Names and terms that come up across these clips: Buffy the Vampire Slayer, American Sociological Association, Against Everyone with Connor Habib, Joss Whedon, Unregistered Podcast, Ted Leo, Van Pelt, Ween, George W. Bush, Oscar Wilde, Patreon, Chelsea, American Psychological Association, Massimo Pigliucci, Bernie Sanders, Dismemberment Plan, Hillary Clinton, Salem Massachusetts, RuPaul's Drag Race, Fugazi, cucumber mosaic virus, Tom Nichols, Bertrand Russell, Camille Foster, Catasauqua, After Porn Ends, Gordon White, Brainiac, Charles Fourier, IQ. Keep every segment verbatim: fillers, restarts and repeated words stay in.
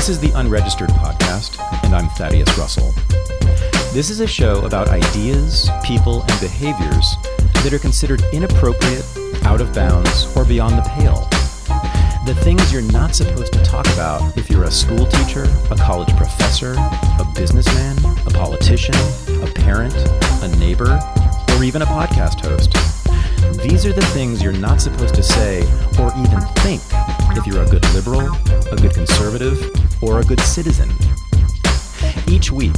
This is the Unregistered Podcast, and I'm Thaddeus Russell. This is a show about ideas, people, and behaviors that are considered inappropriate, out of bounds, or beyond the pale. The things you're not supposed to talk about if you're a school teacher, a college professor, a businessman, a politician, a parent, a neighbor, or even a podcast host. These are the things you're not supposed to say or even think if you're a good liberal, a good conservative, or a good citizen. Each week,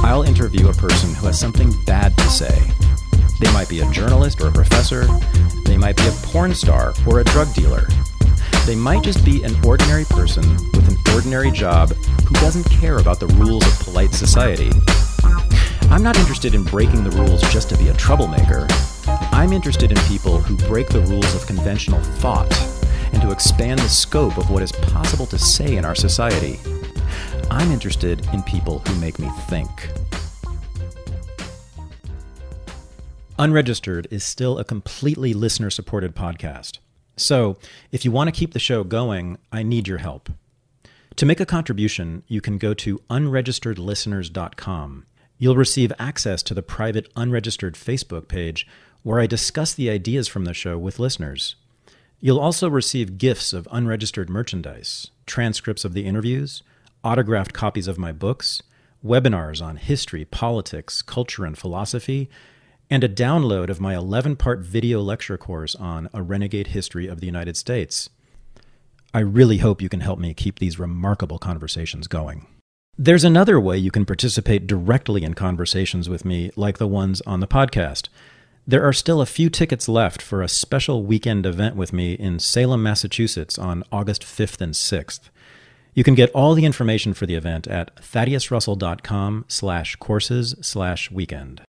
I'll interview a person who has something bad to say. They might be a journalist or a professor. They might be a porn star or a drug dealer. They might just be an ordinary person with an ordinary job who doesn't care about the rules of polite society. I'm not interested in breaking the rules just to be a troublemaker. I'm interested in people who break the rules of conventional thought and to expand the scope of what is possible to say in our society. I'm interested in people who make me think. Unregistered is still a completely listener-supported podcast. So, if you want to keep the show going, I need your help. To make a contribution, you can go to unregistered listeners dot com. You'll receive access to the private Unregistered Facebook page where I discuss the ideas from the show with listeners. You'll also receive gifts of unregistered merchandise, transcripts of the interviews, autographed copies of my books, webinars on history, politics, culture, and philosophy, and a download of my eleven part video lecture course on A Renegade History of the United States. I really hope you can help me keep these remarkable conversations going. There's another way you can participate directly in conversations with me, like the ones on the podcast. There are still a few tickets left for a special weekend event with me in Salem, Massachusetts on August fifth and sixth. You can get all the information for the event at thaddeus russell dot com slash courses slash weekend.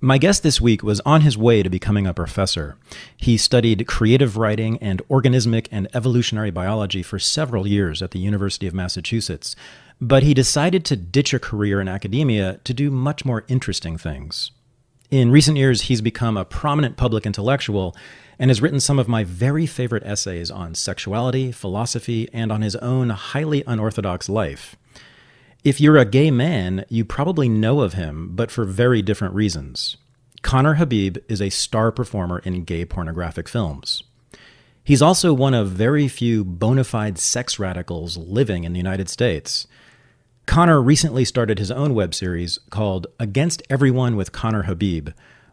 My guest this week was on his way to becoming a professor. He studied creative writing and organismic and evolutionary biology for several years at the University of Massachusetts, but he decided to ditch a career in academia to do much more interesting things. In recent years, he's become a prominent public intellectual and has written some of my very favorite essays on sexuality, philosophy, and on his own highly unorthodox life. If you're a gay man, you probably know of him, but for very different reasons. Connor Habib is a star performer in gay pornographic films. He's also one of very few bona fide sex radicals living in the United States. Connor recently started his own web series called Against Everyone with Connor Habib,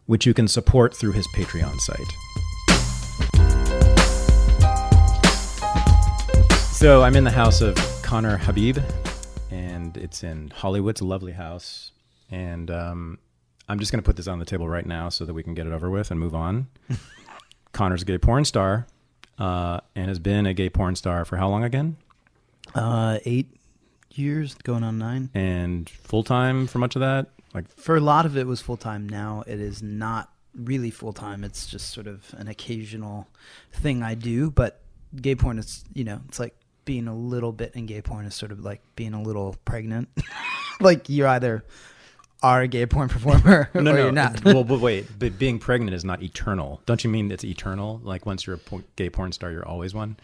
which you can support through his Patreon site. So I'm in the house of Connor Habib, and it's in Hollywood. It's a lovely house. And um, I'm just going to put this on the table right now so that we can get it over with and move on. Connor's a gay porn star uh, and has been a gay porn star for how long again? Uh, eight years, going on nine. And full-time for much of that? Like For a lot of it was full-time. Now it is not really full-time. It's just sort of an occasional thing I do. But gay porn is, you know, it's like, being a little bit in gay porn is sort of like being a little pregnant. Like you either are a gay porn performer no, or no. you're not. Well, but wait, but being pregnant is not eternal. Don't you mean it's eternal? Like once you're a gay porn star, you're always one?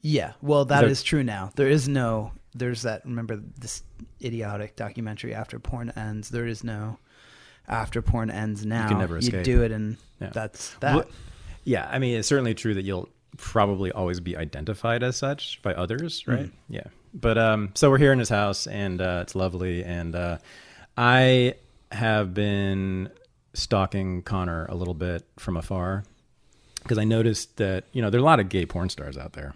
Yeah. Well, that so, is true now. There is no, there's that, remember this idiotic documentary After Porn Ends. There is no After Porn Ends now. You can never escape. You do it and yeah. that's that. Well, yeah. I mean, it's certainly true that you'll probably always be identified as such by others, right? Mm-hmm. Yeah. But um so we're here in his house and uh it's lovely, and uh I have been stalking Connor a little bit from afar because I noticed that, you know, there are a lot of gay porn stars out there,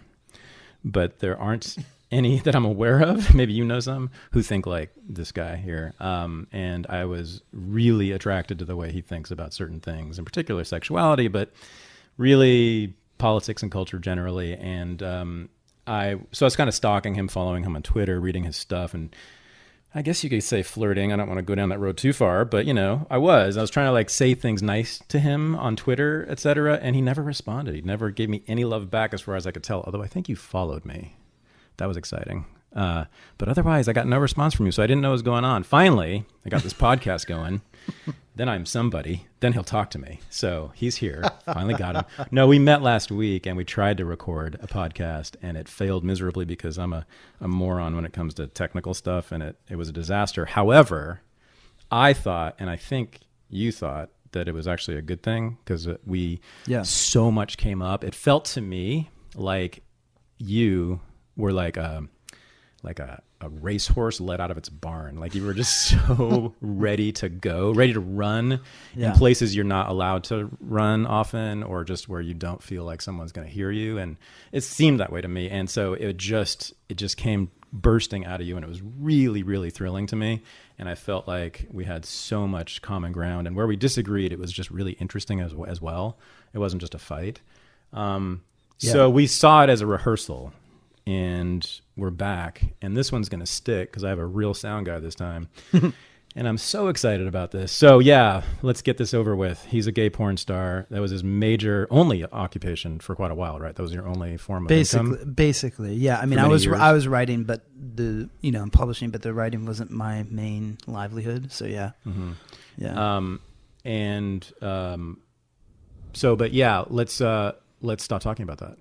but there aren't any that I'm aware of, maybe you know some, who think like this guy here. Um, and I was really attracted to the way he thinks about certain things, in particular sexuality, but really politics and culture generally. And um, I, so I was kind of stalking him, following him on Twitter, reading his stuff, and I guess you could say flirting. I don't want to go down that road too far, but you know, I was, I was trying to like say things nice to him on Twitter, et cetera. And he never responded. He never gave me any love back as far as I could tell. Although I think you followed me. That was exciting. Uh, but otherwise, I got no response from you, so I didn't know what was going on. Finally, I got this podcast going. Then I'm somebody. Then he'll talk to me. So he's here. Finally got him. No, we met last week, and we tried to record a podcast, and it failed miserably because I'm a, a moron when it comes to technical stuff, and it, it was a disaster. However, I thought, and I think you thought, that it was actually a good thing because we yeah. so much came up. It felt to me like you were like a, like a, a racehorse let out of its barn. Like you were just so ready to go, ready to run yeah. in places you're not allowed to run often, or just where you don't feel like someone's going to hear you. And it seemed that way to me. And so it just, it just came bursting out of you, and it was really, really thrilling to me. And I felt like we had so much common ground, and where we disagreed, it was just really interesting as, as well. It wasn't just a fight. Um, yeah. So we saw it as a rehearsal, and we're back, and this one's going to stick because I have a real sound guy this time. And I'm so excited about this. So yeah, let's get this over with. He's a gay porn star. That was his major, only occupation for quite a while, right? That was your only form of basically, income? Basically, yeah. I mean, I was years. I was writing, but the, you know, I'm publishing, but the writing wasn't my main livelihood. So yeah. Mm-hmm. Yeah. Um, and um, so, but yeah, let's, uh, let's stop talking about that.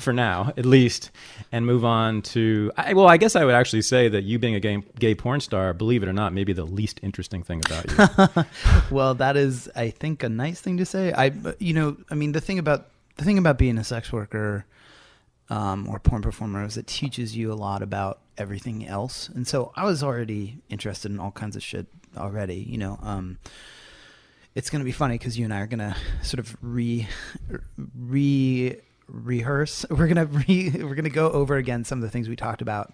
For now, at least, and move on to, I, well, I guess I would actually say that you being a gay, gay porn star, believe it or not, may be the least interesting thing about you. Well, that is, I think, a nice thing to say. I, you know, I mean, the thing about the thing about being a sex worker um, or porn performer is it teaches you a lot about everything else. And so I was already interested in all kinds of shit already, you know, um, it's going to be funny because you and I are going to sort of re, re, rehearse. We're going to re, we're going to go over again some of the things we talked about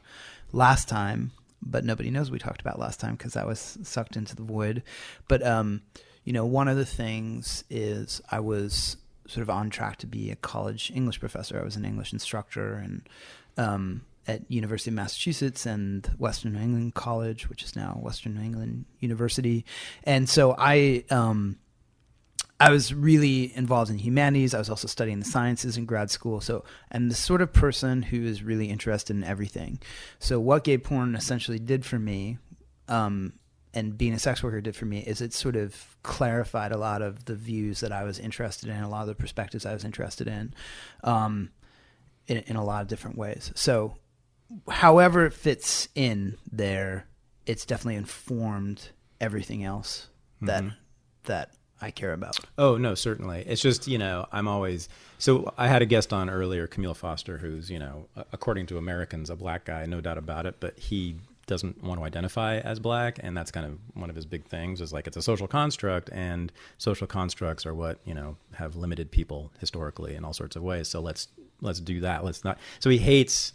last time, but nobody knows what we talked about last time because that was sucked into the void. But um, you know, one of the things is I was sort of on track to be a college English professor. I was an English instructor and um, at University of Massachusetts and Western New England College, which is now Western New England University. And so I, um, I was really involved in humanities. I was also studying the sciences in grad school. So I'm the sort of person who is really interested in everything. So what gay porn essentially did for me, um, and being a sex worker did for me, is it sort of clarified a lot of the views that I was interested in, a lot of the perspectives I was interested in, um, in, in a lot of different ways. So, however it fits in there, it's definitely informed everything else that mm-hmm. that I care about. Oh, no, certainly. It's just, you know, I'm always... So I had a guest on earlier, Camille Foster, who's, you know, according to Americans, a black guy, no doubt about it, but he doesn't want to identify as black, and that's kind of one of his big things is like it's a social construct, and social constructs are what, you know, have limited people historically in all sorts of ways. So let's let's do that. Let's not... So he hates...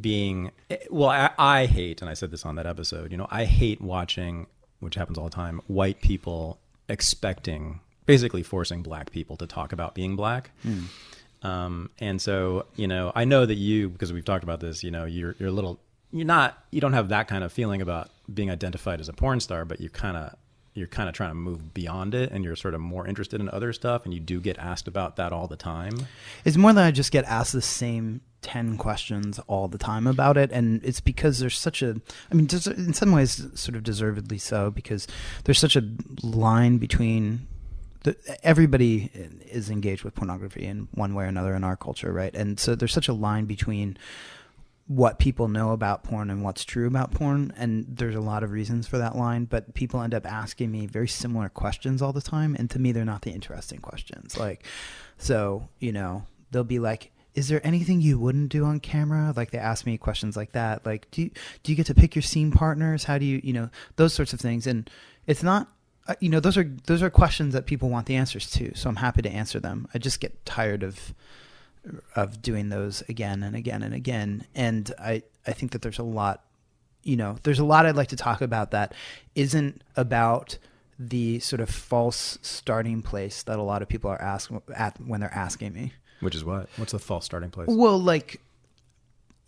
being, well, I, I hate, and I said this on that episode, you know, I hate watching, which happens all the time, white people expecting, basically forcing black people to talk about being black. Mm. Um, and so, you know, I know that you, because we've talked about this, you know, you're, you're a little, you're not, you don't have that kind of feeling about being identified as a porn star, but you kind of, you're kind of trying to move beyond it, and you're sort of more interested in other stuff, and you do get asked about that all the time. It's more that I just get asked the same ten questions all the time about it, and it's because there's such a, I mean, in some ways sort of deservedly so, because there's such a line between, the, everybody is engaged with pornography in one way or another in our culture, right? And so there's such a line between what people know about porn and what's true about porn. And there's a lot of reasons for that line, but people end up asking me very similar questions all the time. And to me, they're not the interesting questions. Like, so, you know, they'll be like, is there anything you wouldn't do on camera? Like they ask me questions like that. Like, do you, do you get to pick your scene partners? How do you, you know, those sorts of things. And it's not, you know, those are, those are questions that people want the answers to. So I'm happy to answer them. I just get tired of, of doing those again and again and again. And I, I think that there's a lot, you know, there's a lot I'd like to talk about that isn't about the sort of false starting place that a lot of people are asking at when they're asking me. Which is what? What's the false starting place? Well, like,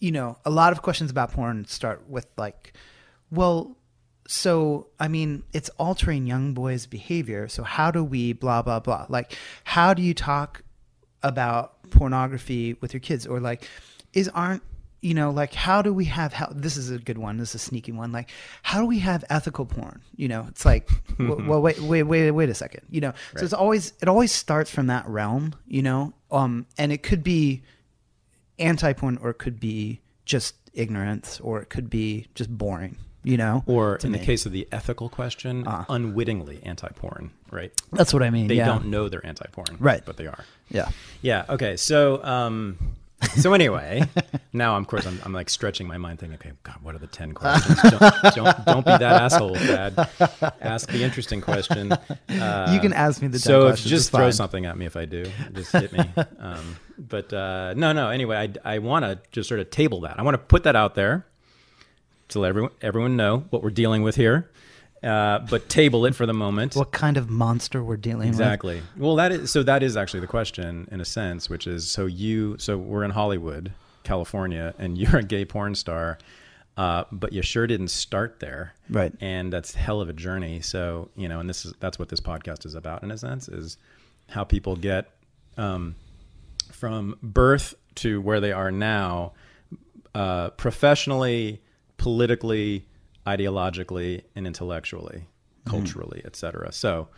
you know, a lot of questions about porn start with like, well, so, I mean, it's altering young boys' behavior. So how do we blah, blah, blah? Like, how do you talk about pornography with your kids? Or like, is aren't you know, like, how do we have, how, this is a good one. This is a sneaky one. Like, how do we have ethical porn? You know, it's like, w- well, wait, wait, wait, wait a second, you know? Right. So it's always, it always starts from that realm, you know? Um, and it could be anti-porn, or it could be just ignorance, or it could be just boring, you know? Or in me. the case of the ethical question, uh, unwittingly anti-porn, right? That's what I mean. They yeah. don't know they're anti-porn, right? But they are. Yeah. Yeah. Okay. So, um, so anyway, now of course I'm, I'm like stretching my mind, thinking, okay, God, what are the ten questions? Don't, don't, don't be that asshole, Dad. Ask the interesting question. Uh, you can ask me the. So ten questions, just throw something at me if I do. Just hit me. Um, but uh, no, no. Anyway, I I want to just sort of table that. I want to put that out there to let everyone everyone know what we're dealing with here. Uh, but table it for the moment. What kind of monster we're dealing exactly. with. Exactly. Well, that is, so that is actually the question in a sense, which is, so you, so we're in Hollywood, California, and you're a gay porn star, uh, but you sure didn't start there. Right. And that's a hell of a journey. So, you know, and this is, that's what this podcast is about in a sense, is how people get, um, from birth to where they are now, uh, professionally, politically, ideologically and intellectually, culturally, mm. et cetera. So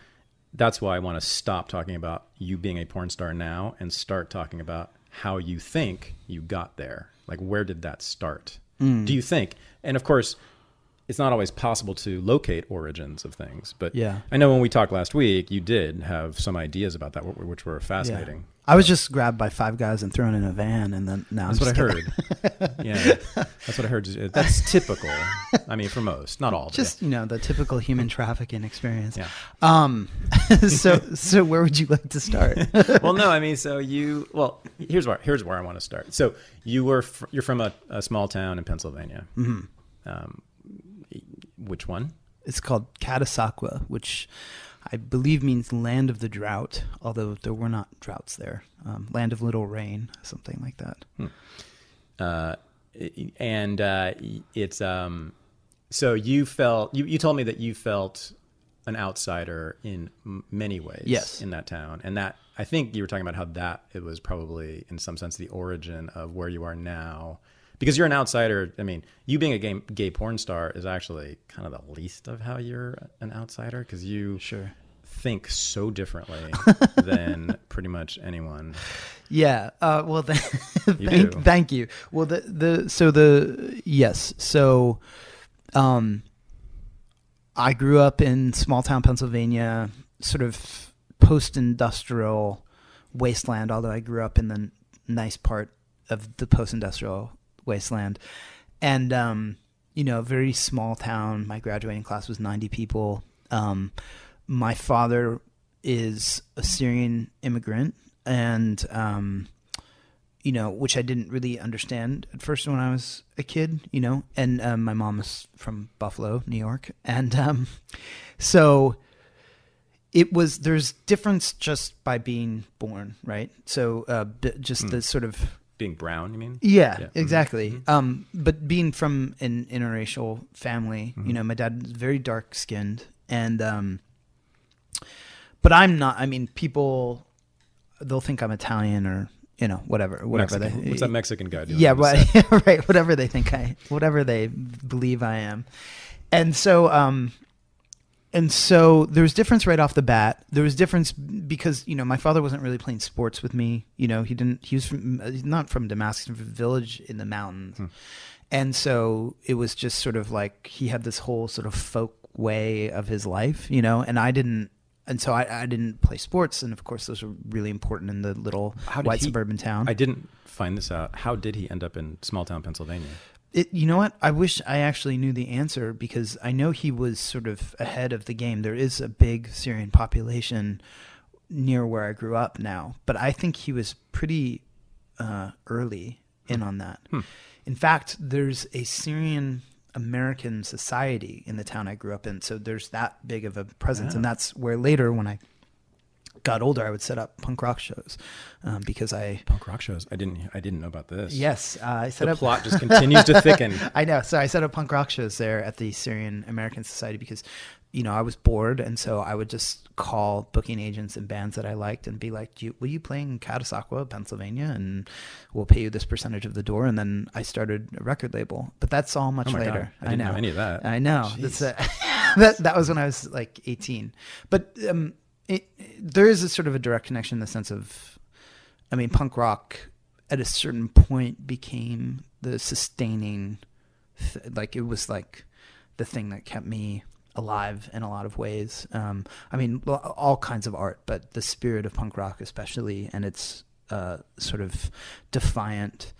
that's why I want to stop talking about you being a porn star now and start talking about how you think you got there. Like, where did that start? Mm. Do you think? And of course, it's not always possible to locate origins of things, but yeah. I know when we talked last week, you did have some ideas about that, which were fascinating. Yeah. I was just grabbed by five guys and thrown in a van, and then now that's I'm what just I heard. Yeah, that's what I heard. That's typical. I mean, for most, not all. Just, you know, the typical human trafficking experience. Yeah. Um. So, so where would you like to start? Well, no, I mean, so you. Well, here's where here's where I want to start. So you were fr- you're from a, a small town in Pennsylvania. Mm-hmm. Um, which one? It's called Catasauqua, which I believe means land of the drought, although there were not droughts there. Um, land of little rain, something like that. Hmm. Uh, and uh, it's um, so you felt you, you told me that you felt an outsider in many ways. Yes. In that town, and that I think you were talking about how that it was probably in some sense the origin of where you are now. Because you're an outsider. I mean, you being a gay, gay porn star is actually kind of the least of how you're an outsider, because you sure. think so differently than pretty much anyone. Yeah. Uh, well, th- you thank, do. thank you. Well, the the so the yes. So, um, I grew up in small town Pennsylvania, sort of post-industrial wasteland. Although I grew up in the nice part of the post-industrial wasteland, and um you know, very small town. My graduating class was ninety people. Um my father is a Syrian immigrant, and um you know, which I didn't really understand at first when I was a kid, you know, and um, my mom is from Buffalo, New York, and um so it was, there's difference just by being born, right? So uh b- just mm. the sort of being brown, you mean? Yeah, yeah. Exactly. Mm-hmm. Um, but being from an interracial family, mm-hmm. you know, my dad is very dark skinned, and, um, but I'm not, I mean, people, they'll think I'm Italian or, you know, whatever, whatever Mexican. They, what's that Mexican guy doing? Yeah, right, right. Whatever they think I, whatever they believe I am. And so, um, and so there was difference right off the bat. There was difference because, you know, my father wasn't really playing sports with me. You know, he didn't, he was from, he's not from Damascus, village in the mountains. Hmm. And so it was just sort of like, he had this whole sort of folk way of his life, you know, and I didn't, and so I, I didn't play sports. And of course, those were really important in the little white he, suburban town. I didn't find this out. How did he end up in small town Pennsylvania? It, you know what? I wish I actually knew the answer, because I know he was sort of ahead of the game. There is a big Syrian population near where I grew up now, but I think he was pretty uh, early in on that. Hmm. In fact, there's a Syrian-American society in the town I grew up in, so there's that big of a presence, yeah. and that's where later when I got older, I would set up punk rock shows um, because I punk rock shows. I didn't. I didn't know about this. Yes, uh, I set the up. The plot just continues to thicken. I know. So I set up punk rock shows there at the Syrian-American Society because, you know, I was bored, and so I would just call booking agents and bands that I liked and be like, Do you, "Will you play in Catasauqua, Pennsylvania, and we'll pay you this percentage of the door?" And then I started a record label, but that's all much oh my later. God. I didn't I know. know any of that. I know. That's a, that that was when I was like eighteen, but. Um, It, there is a sort of a direct connection in the sense of, I mean, punk rock at a certain point became the sustaining, th like it was like the thing that kept me alive in a lot of ways. Um, I mean, all kinds of art, but the spirit of punk rock especially, and its uh, sort of defiant,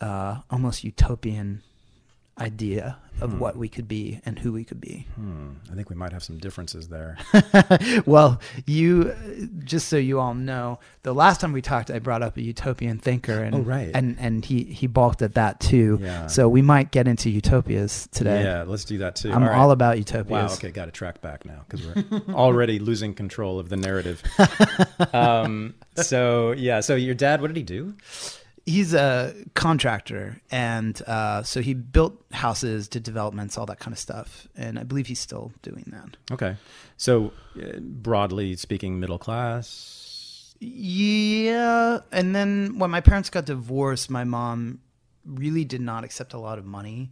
uh, almost utopian idea of hmm. what we could be and who we could be. Hmm. I think we might have some differences there. Well, you, just so you all know, the last time we talked, I brought up a utopian thinker, and oh, right. and, and he, he balked at that too. Yeah. So we might get into utopias today. Yeah, let's do that too. I'm all, right. all about utopias. Wow, okay, got to track back now because we're already losing control of the narrative. um, so yeah, so your dad, what did he do? He's a contractor, and uh, so he built houses, did developments, all that kind of stuff, and I believe he's still doing that. Okay. So uh, broadly speaking, middle class? Yeah, and then when my parents got divorced, my mom really did not accept a lot of money,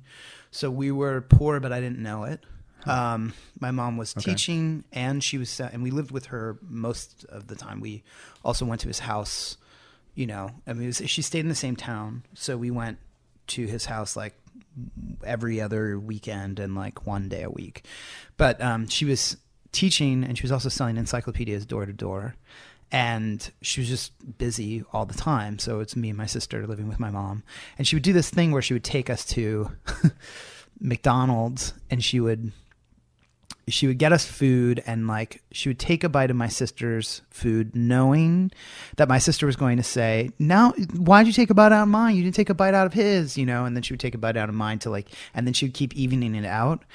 so we were poor, but I didn't know it. Um, my mom was okay. teaching, and she was, and we lived with her most of the time. We also went to his house. You know, I mean, it was, she stayed in the same town, so we went to his house like every other weekend and like one day a week. But um, she was teaching, and she was also selling encyclopedias door to door, and she was just busy all the time. So it's me and my sister living with my mom, and she would do this thing where she would take us to McDonald's, and she would she would get us food, and like she would take a bite of my sister's food, knowing that my sister was going to say, "Now, why'd you take a bite out of mine? You didn't take a bite out of his," you know, and then she would take a bite out of mine to like, and then she would keep evening it out.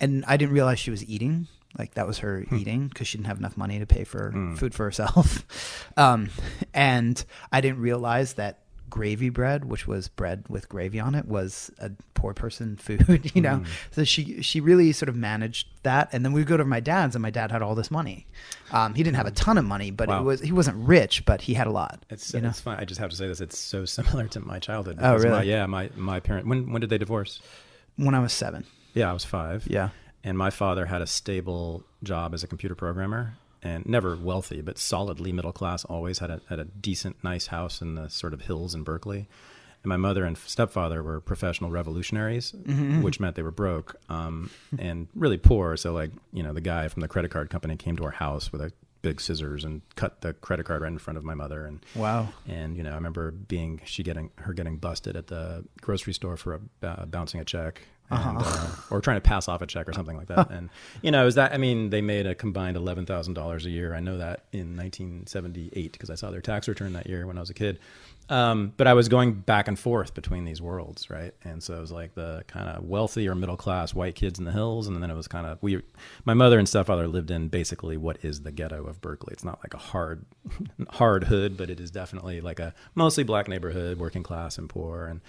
And I didn't realize she was eating. Like that was her hmm. eating, because she didn't have enough money to pay for hmm. food for herself. Um, and I didn't realize that gravy bread, which was bread with gravy on it, was a poor person food, you know? Mm. So she, she really sort of managed that. And then we would go to my dad's, and my dad had all this money. Um, he didn't have a ton of money, but wow. it was, he wasn't rich, but he had a lot. It's, it's fine. I just have to say this. It's so similar to my childhood. Oh, really? My, yeah. My, my parents, when, when did they divorce? When I was seven. Yeah. I was five. Yeah. And my father had a stable job as a computer programmer. And never wealthy, but solidly middle class, always had a, had a decent, nice house in the sort of hills in Berkeley. And my mother and stepfather were professional revolutionaries, mm-hmm. which meant they were broke um, and really poor. So like, you know, the guy from the credit card company came to our house with a big scissors and cut the credit card right in front of my mother. And wow. And, you know, I remember being, she getting, her getting busted at the grocery store for a, uh, bouncing a check. And, uh, or trying to pass off a check or something like that. And, you know, is that, I mean, they made a combined eleven thousand dollars a year. I know that in nineteen seventy-eight, because I saw their tax return that year when I was a kid. Um, but I was going back and forth between these worlds, right? And so it was like the kind of wealthy or middle class white kids in the hills. And then it was kind of, we, my mother and stepfather lived in basically what is the ghetto of Berkeley. It's not like a hard, hard hood, but it is definitely like a mostly black neighborhood, working class and poor. And,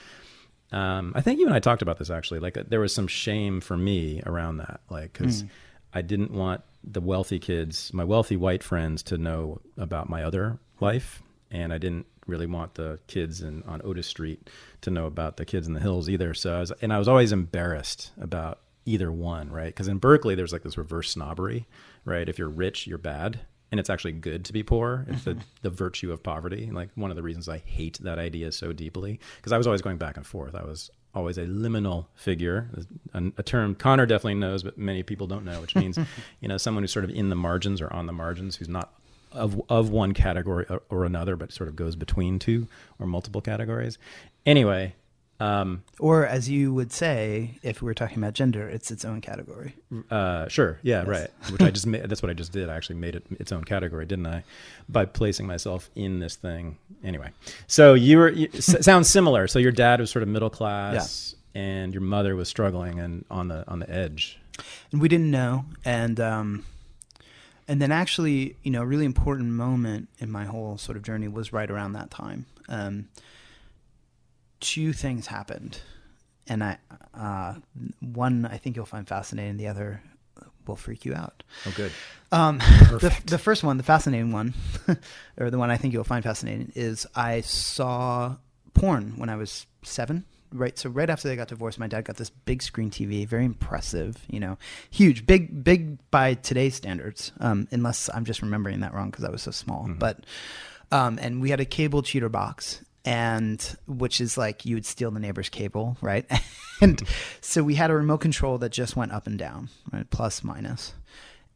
Um, I think you and I talked about this actually, like uh, there was some shame for me around that, like, cause mm. I didn't want the wealthy kids, my wealthy white friends to know about my other life. And I didn't really want the kids in, on Otis Street to know about the kids in the hills either. So I was, and I was always embarrassed about either one, right? Cause in Berkeley, there's like this reverse snobbery, right? If you're rich, you're bad. And it's actually good to be poor. It's the, the virtue of poverty. Like one of the reasons I hate that idea so deeply, because I was always going back and forth. I was always a liminal figure, a, a term Connor definitely knows, but many people don't know, which means, you know, someone who's sort of in the margins or on the margins, who's not of, of one category or, or another, but sort of goes between two or multiple categories. Anyway. Um, or as you would say, if we were talking about gender, it's its own category. Uh, sure. Yeah. Yes. Right. Which I just made, that's what I just did. I actually made it its own category, didn't I? By placing myself in this thing. Anyway, so you were, you, sounds similar. So your dad was sort of middle class, yeah. and your mother was struggling and on the, on the edge. And we didn't know. And, um, And then actually, you know, a really important moment in my whole sort of journey was right around that time. Um, two things happened. And I, uh, one I think you'll find fascinating, the other will freak you out. Oh, good. Um, the, the first one, the fascinating one, or the one I think you'll find fascinating, is I saw porn when I was seven. Right, so right after they got divorced, my dad got this big screen T V, very impressive, you know, huge, big, big by today's standards, um, unless I'm just remembering that wrong because I was so small. Mm-hmm. But, um, and we had a cable cheater box, and which is like you would steal the neighbor's cable, right? And so we had a remote control that just went up and down, right, plus minus.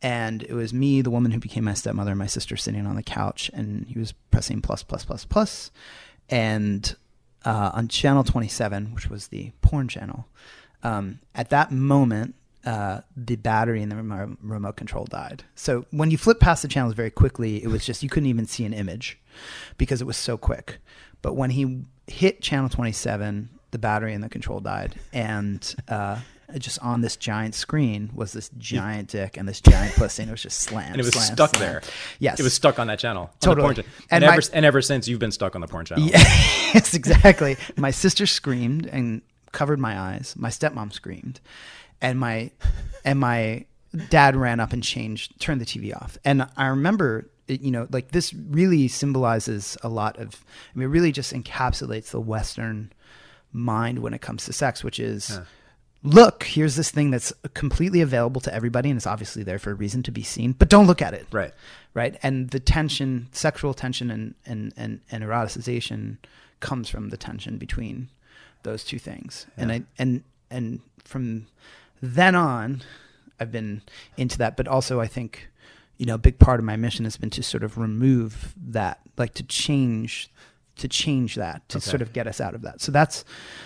And it was me, the woman who became my stepmother, and my sister sitting on the couch, and he was pressing plus, plus, plus, plus, and. Uh, on channel twenty-seven, which was the porn channel, um, at that moment, uh, the battery in the remote, remote control died. So when you flip past the channels very quickly, it was just, you couldn't even see an image because it was so quick. But when he hit channel twenty-seven, the battery in the control died. And uh, just on this giant screen was this giant dick and this giant pussy, and it was just slam. And it was slam, stuck slam. there. Yes. It was stuck on that channel. Totally. Channel. And, and, ever, my, and ever since, you've been stuck on the porn channel. Yeah. Yes, exactly. My sister screamed and covered my eyes. My stepmom screamed, and my and my dad ran up and changed, turned the T V off. And I remember, you know, like this really symbolizes a lot of. I mean, it really just encapsulates the Western mind when it comes to sex, which is, huh. look, here's this thing that's completely available to everybody, and it's obviously there for a reason to be seen, but don't look at it. Right. Right. And the tension, sexual tension, and and and, and eroticization. Comes from the tension between those two things. Yeah. And I, and, and from then on, I've been into that. But also I think, you know, a big part of my mission has been to sort of remove that, like to change, to change that, to okay. sort of get us out of that. So that's,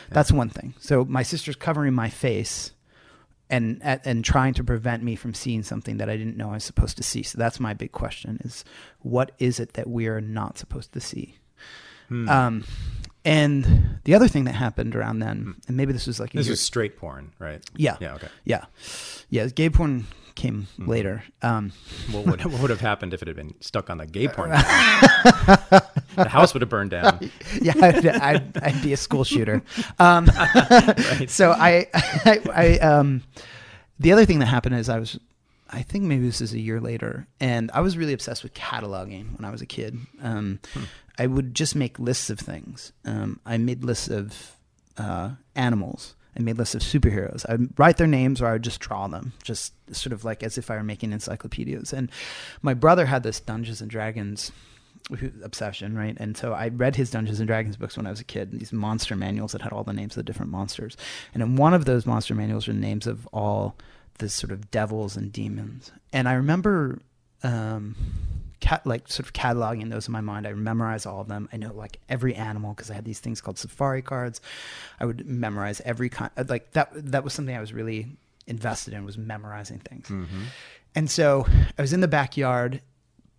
yeah. that's one thing. So my sister's covering my face and, and trying to prevent me from seeing something that I didn't know I was supposed to see. So that's my big question is, what is it that we are not supposed to see? Hmm. Um, and the other thing that happened around then, and maybe this was like, a this year, was straight porn, right? Yeah. Yeah. Okay. Yeah. Yeah. Gay porn came mm. later. Um, what would, what would have happened if it had been stuck on the gay porn? The house would have burned down. Yeah. I'd, I'd, I'd be a school shooter. Um, right. So I, I, I, um, the other thing that happened is I was, I think maybe this is a year later, and I was really obsessed with cataloging when I was a kid. Um, hmm. I would just make lists of things. Um, I made lists of uh, animals. I made lists of superheroes. I would write their names, or I would just draw them, just sort of like as if I were making encyclopedias. And my brother had this Dungeons and Dragons obsession, right? And so I read his Dungeons and Dragons books when I was a kid, these monster manuals that had all the names of the different monsters. And in one of those monster manuals were names of all the sort of devils and demons. And I remember... Um, Cat, like sort of cataloging those in my mind. I would memorize all of them. I know like every animal because I had these things called safari cards. I would memorize every kind. Like that that was something I was really invested in, was memorizing things. Mm-hmm. And so I was in the backyard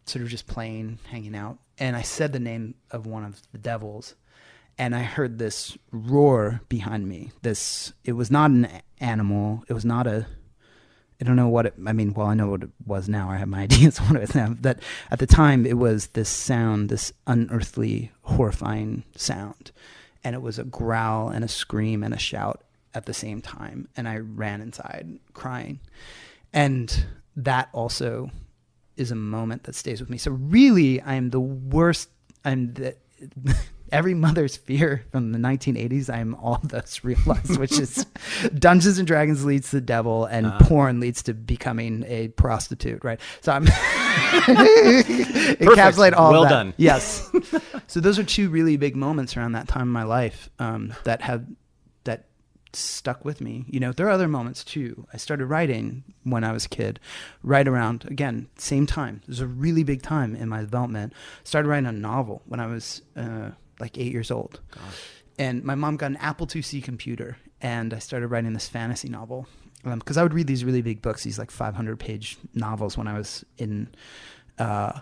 sort of just playing, hanging out. And I said the name of one of the devils. And I heard this roar behind me. This, it was not an animal. It was not a... I don't know what it, I mean, well, I know what it was now. I have my ideas on what it was now. That at the time, it was this sound, this unearthly, horrifying sound. And it was a growl and a scream and a shout at the same time. And I ran inside crying. And that also is a moment that stays with me. So really, I'm the worst, I'm the... Every mother's fear from the nineteen eighties, I'm all those realized, which is Dungeons and Dragons leads to the devil, and uh, porn leads to becoming a prostitute, right? So I'm encapsulate all well that. Done. Yes. So those are two really big moments around that time in my life um, that have that stuck with me. You know, there are other moments too. I started writing when I was a kid, right around again same time. It was a really big time in my development. Started writing a novel when I was. Uh, like eight years old. Gosh. And my mom got an Apple two C computer, and I started writing this fantasy novel because um, I would read these really big books, these like five hundred page novels when I was in uh,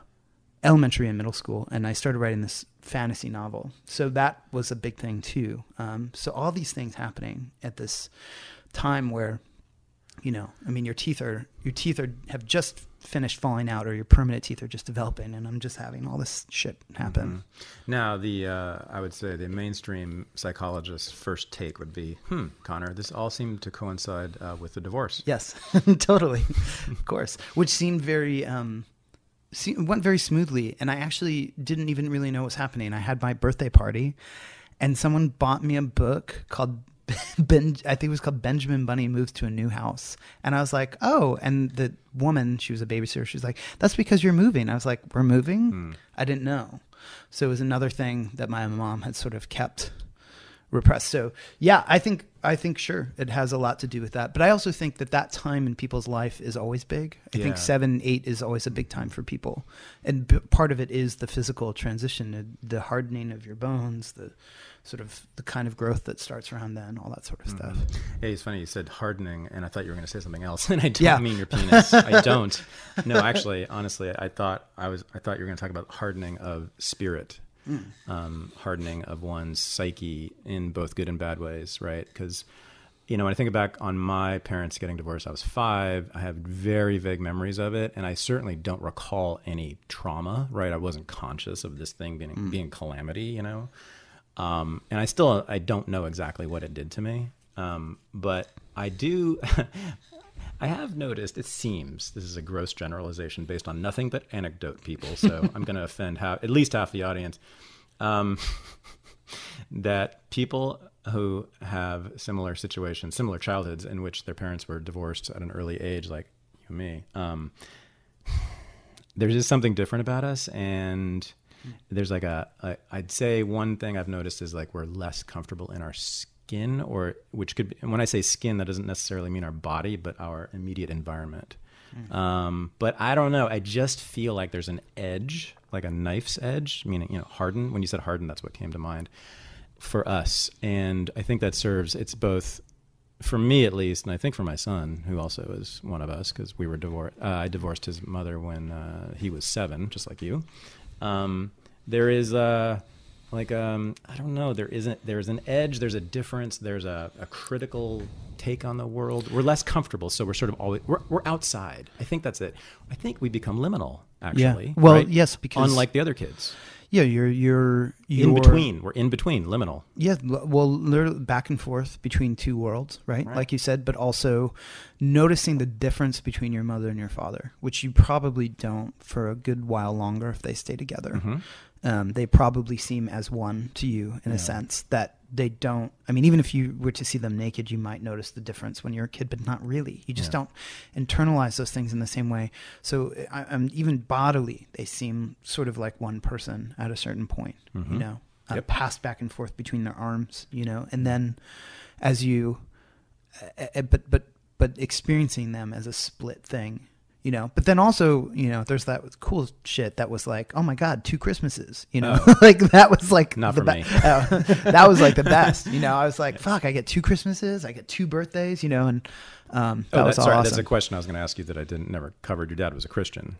elementary and middle school. And I started writing this fantasy novel. So that was a big thing too. Um, so all these things happening at this time where you know, I mean, your teeth are, your teeth are, have just finished falling out, or your permanent teeth are just developing, and I'm just having all this shit happen. Mm-hmm. Now, the, uh, I would say the mainstream psychologist's first take would be, hmm, Connor, this all seemed to coincide uh, with the divorce. Yes, totally. Of course. Which seemed very, um, se- went very smoothly, and I actually didn't even really know what was happening. I had my birthday party, and someone bought me a book called Ben, I think it was called Benjamin Bunny Moves to a New House. And I was like, oh, and the woman, she was a babysitter, she was like, that's because you're moving. I was like, we're moving? Mm. I didn't know. So it was another thing that my mom had sort of kept repressed. So yeah, I think, I think sure, it has a lot to do with that. But I also think that that time in people's life is always big. I yeah. think seven, eight is always a big time for people. And b- part of it is the physical transition, the hardening of your bones, the sort of the kind of growth that starts around then, all that sort of stuff. Mm-hmm. Hey, it's funny, you said hardening, and I thought you were going to say something else, and I don't yeah. mean your penis. I don't. No, actually, honestly, I thought I was. I thought you were going to talk about hardening of spirit. Mm. Um, hardening of one's psyche in both good and bad ways, right? Because, you know, when I think back on my parents getting divorced, I was five. I have very vague memories of it, and I certainly don't recall any trauma, right? I wasn't conscious of this thing being mm. being calamity, you know? Um, and I still, I don't know exactly what it did to me, um, but I do... I have noticed, it seems, this is a gross generalization based on nothing but anecdote, people, so I'm going to offend half, at least half the audience, um, that people who have similar situations, similar childhoods in which their parents were divorced at an early age, like you and me, um, there's just something different about us. And there's like a, a, I'd say one thing I've noticed is like we're less comfortable in our skin. Skin, or which could be, and when I say skin, that doesn't necessarily mean our body, but our immediate environment. Mm. Um, but I don't know. I just feel like there's an edge, like a knife's edge, meaning, you know, harden. When you said harden, that's what came to mind for us. And I think that serves, it's both, for me at least, and I think for my son, who also is one of us, because we were divorced. Uh, I divorced his mother when uh, he was seven, just like you. Um, there is a... Like, um, I don't know, there isn't, there's an edge, there's a difference, there's a, a critical take on the world. We're less comfortable, so we're sort of always, we're, we're outside. I think that's it. I think we become liminal, actually. Yeah. Well, right? Yes, because... Unlike the other kids. Yeah, you're... you're, you're in between. We're in between, liminal. Yeah, well, back and forth between two worlds, right? right? Like you said, but also noticing the difference between your mother and your father, which you probably don't for a good while longer if they stay together. Mm-hmm. Um, they probably seem as one to you in yeah. a sense that they don't, I mean, even if you were to see them naked, you might notice the difference when you're a kid, but not really. You just yeah. don't internalize those things in the same way. So I, I'm even bodily, they seem sort of like one person at a certain point, mm-hmm. you know, uh, yep. passed back and forth between their arms, you know, and then as you, uh, but, but, but experiencing them as a split thing. You know, but then also, you know, there's that cool shit that was like, oh my God, two Christmases, you know, oh. like that was like, not the for be- me. uh, that was like the best, you know, I was like, fuck, I get two Christmases, I get two birthdays, you know, and um, that oh, was that, all sorry, awesome. That's a question I was going to ask you that I didn't, never covered. Your dad was a Christian.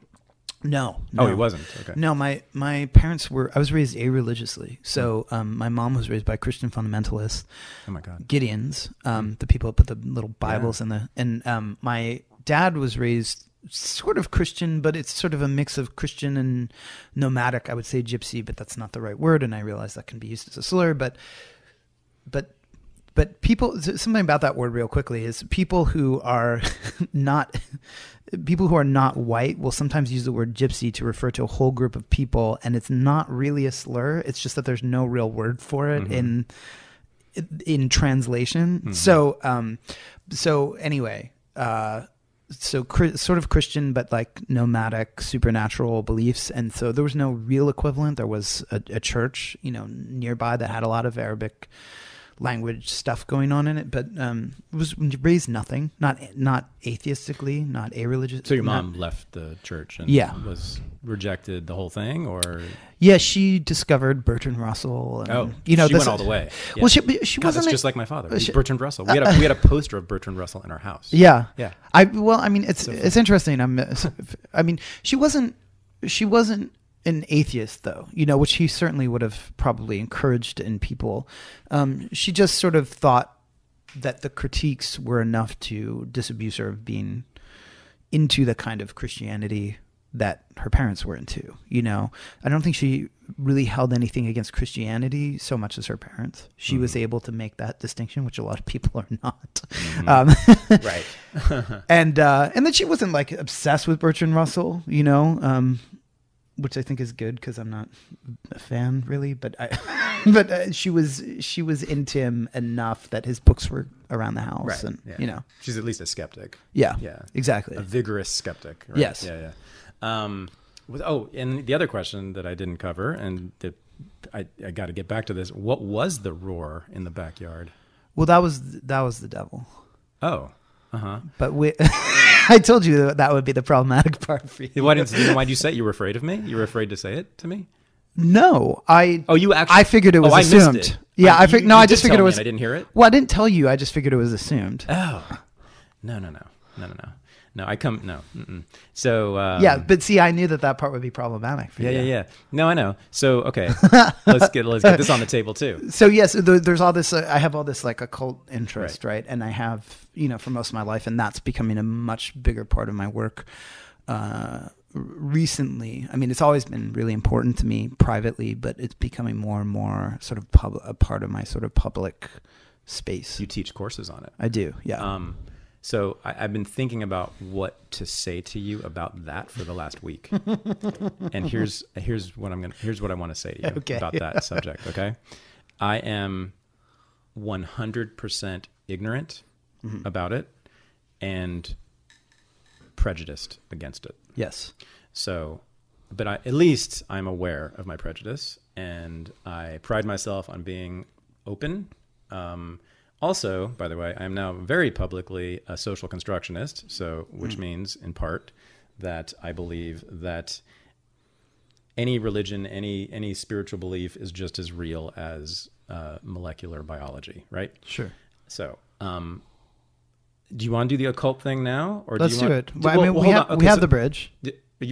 No, no. Oh, he wasn't. Okay. No, my, my parents were, I was raised a-religiously. So, um, my mom was raised by Christian fundamentalists. Oh my God. Gideons. Um, the people who put the little Bibles yeah. in the, and, um, my dad was raised sort of Christian, but it's sort of a mix of Christian and nomadic. I would say gypsy, but that's not the right word. And I realize that can be used as a slur, but, but, but people, something about that word real quickly is people who are not, people who are not white will sometimes use the word gypsy to refer to a whole group of people. And it's not really a slur. It's just that there's no real word for it mm-hmm. in, in translation. Mm-hmm. So, um, so anyway, uh, So sort of Christian, but like nomadic, supernatural beliefs. And so there was no real equivalent. There was a, a church, you know, nearby that had a lot of Arabic language stuff going on in it, but um, it was raised nothing, not not atheistically, not a-religious. So your mom not, left the church and yeah. was rejected the whole thing, or yeah, she discovered Bertrand Russell. And, oh, you know, she this, went all the way. Yeah. Well, she she God, wasn't that's just like my father. He's she, Bertrand Russell. We had a, uh, we had a poster of Bertrand Russell in our house. Yeah, yeah. I well, I mean, it's so, it's interesting. I'm, I mean, she wasn't she wasn't. an atheist though, you know, which he certainly would have probably encouraged in people. Um, she just sort of thought that the critiques were enough to disabuse her of being into the kind of Christianity that her parents were into. You know, I don't think she really held anything against Christianity so much as her parents. She mm-hmm. was able to make that distinction, which a lot of people are not. Mm-hmm. um, right. and, uh, and then she wasn't like obsessed with Bertrand Russell, you know, um, which I think is good, 'cause I'm not a fan really, but I, but uh, she was, she was into him enough that his books were around the house, right. and yeah. you know, she's at least a skeptic. Yeah, yeah, exactly. A vigorous skeptic. Right? Yes. Yeah. Yeah. Um, with, oh, and the other question that I didn't cover, and the, I, I got to get back to this. What was the roar in the backyard? Well, that was, that was the devil. Oh, uh-huh. But we, I told you that, that would be the problematic part for you. Why didn't you, why'd you say it? You were afraid of me? You were afraid to say it to me? No, I, oh, you actually, I figured it was oh, assumed. I missed it. Yeah. I, I figured, no, I just figured it was, I didn't hear it. Well, I didn't tell you. I just figured it was assumed. Oh, no, no, no, no, no, no. No, I come, no. Mm-mm. So, um, yeah, but see, I knew that that part would be problematic for yeah, you. Yeah, yeah, yeah. No, I know. So, okay, let's get, let's get this on the table too. So yes, there, there's all this, uh, I have all this like occult interest, right. right? And I have, you know, for most of my life, and that's becoming a much bigger part of my work. Uh, recently, I mean, it's always been really important to me privately, but it's becoming more and more sort of pub a part of my sort of public space. You teach courses on it. I do. Yeah. Um, So I, I've been thinking about what to say to you about that for the last week, and here's here's what I'm gonna here's what I want to say to you okay. about that subject. Okay, I am one hundred percent ignorant mm-hmm. about it and prejudiced against it. Yes. So, but I, at least I'm aware of my prejudice, and I pride myself on being open. Um, Also, by the way, I am now very publicly a social constructionist, so which mm. means, in part, that I believe that any religion, any any spiritual belief is just as real as uh, molecular biology, right? Sure. So, um, do you want to do the occult thing now, or let's do, you do want, it? Well, well, I mean, well, we, have, okay, we have so, the bridge,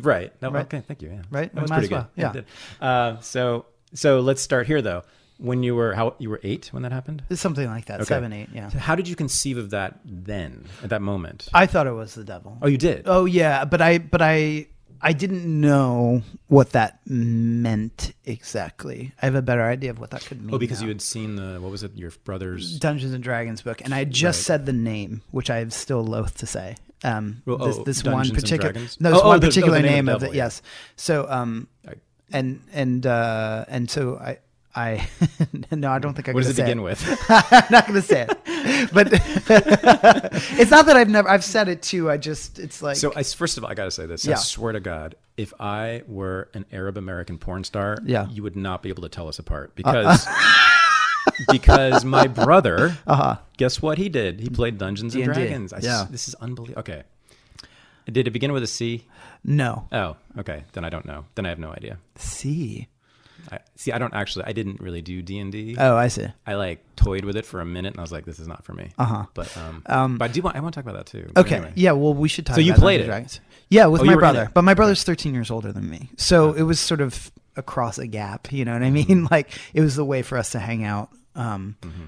right? No, right. Okay, thank you. Yeah. Right, that was pretty well. good. Yeah. Uh, so, so let's start here, though. When you were, how you were eight when that happened? Something like that, okay. seven, eight, yeah. So how did you conceive of that then, at that moment? I thought it was the devil. Oh, you did? Oh, yeah, but I, but I, I didn't know what that meant exactly. I have a better idea of what that could mean. Oh, because now. You had seen the, what was it, your brother's? Dungeons and Dragons book, and I just right. said the name, which I am still loath to say. Um, well, this, oh, this one particular, no, this oh, one oh, particular the, oh, the name, name of, of it, yeah. yes. So, um, I, and and uh, and so I. I, no, I don't think I can say it. What does it begin with? I'm not going to say it, but it's not that I've never, I've said it too. I just, it's like. So I, first of all, I got to say this. Yeah. I swear to God, if I were an Arab American porn star, yeah. you would not be able to tell us apart because, uh, uh, because my brother, uh-huh. guess what he did? He played Dungeons and Dragons. I, yeah. This is unbelievable. Okay. Did it begin with a C? No. Oh, okay. Then I don't know. Then I have no idea. C. I, see, I don't actually, I didn't really do D and D. Oh, I see. I like toyed with it for a minute and I was like, this is not for me. Uh-huh. But, um, um, but I do want, I want to talk about that too. Okay. Anyway. Yeah. Well, we should talk about that. So you played it? Yeah, with oh, my brother. But my brother's thirteen years older than me. So yeah. it was sort of across a gap, you know what I mean? Mm-hmm. Like it was the way for us to hang out. Um, mm-hmm.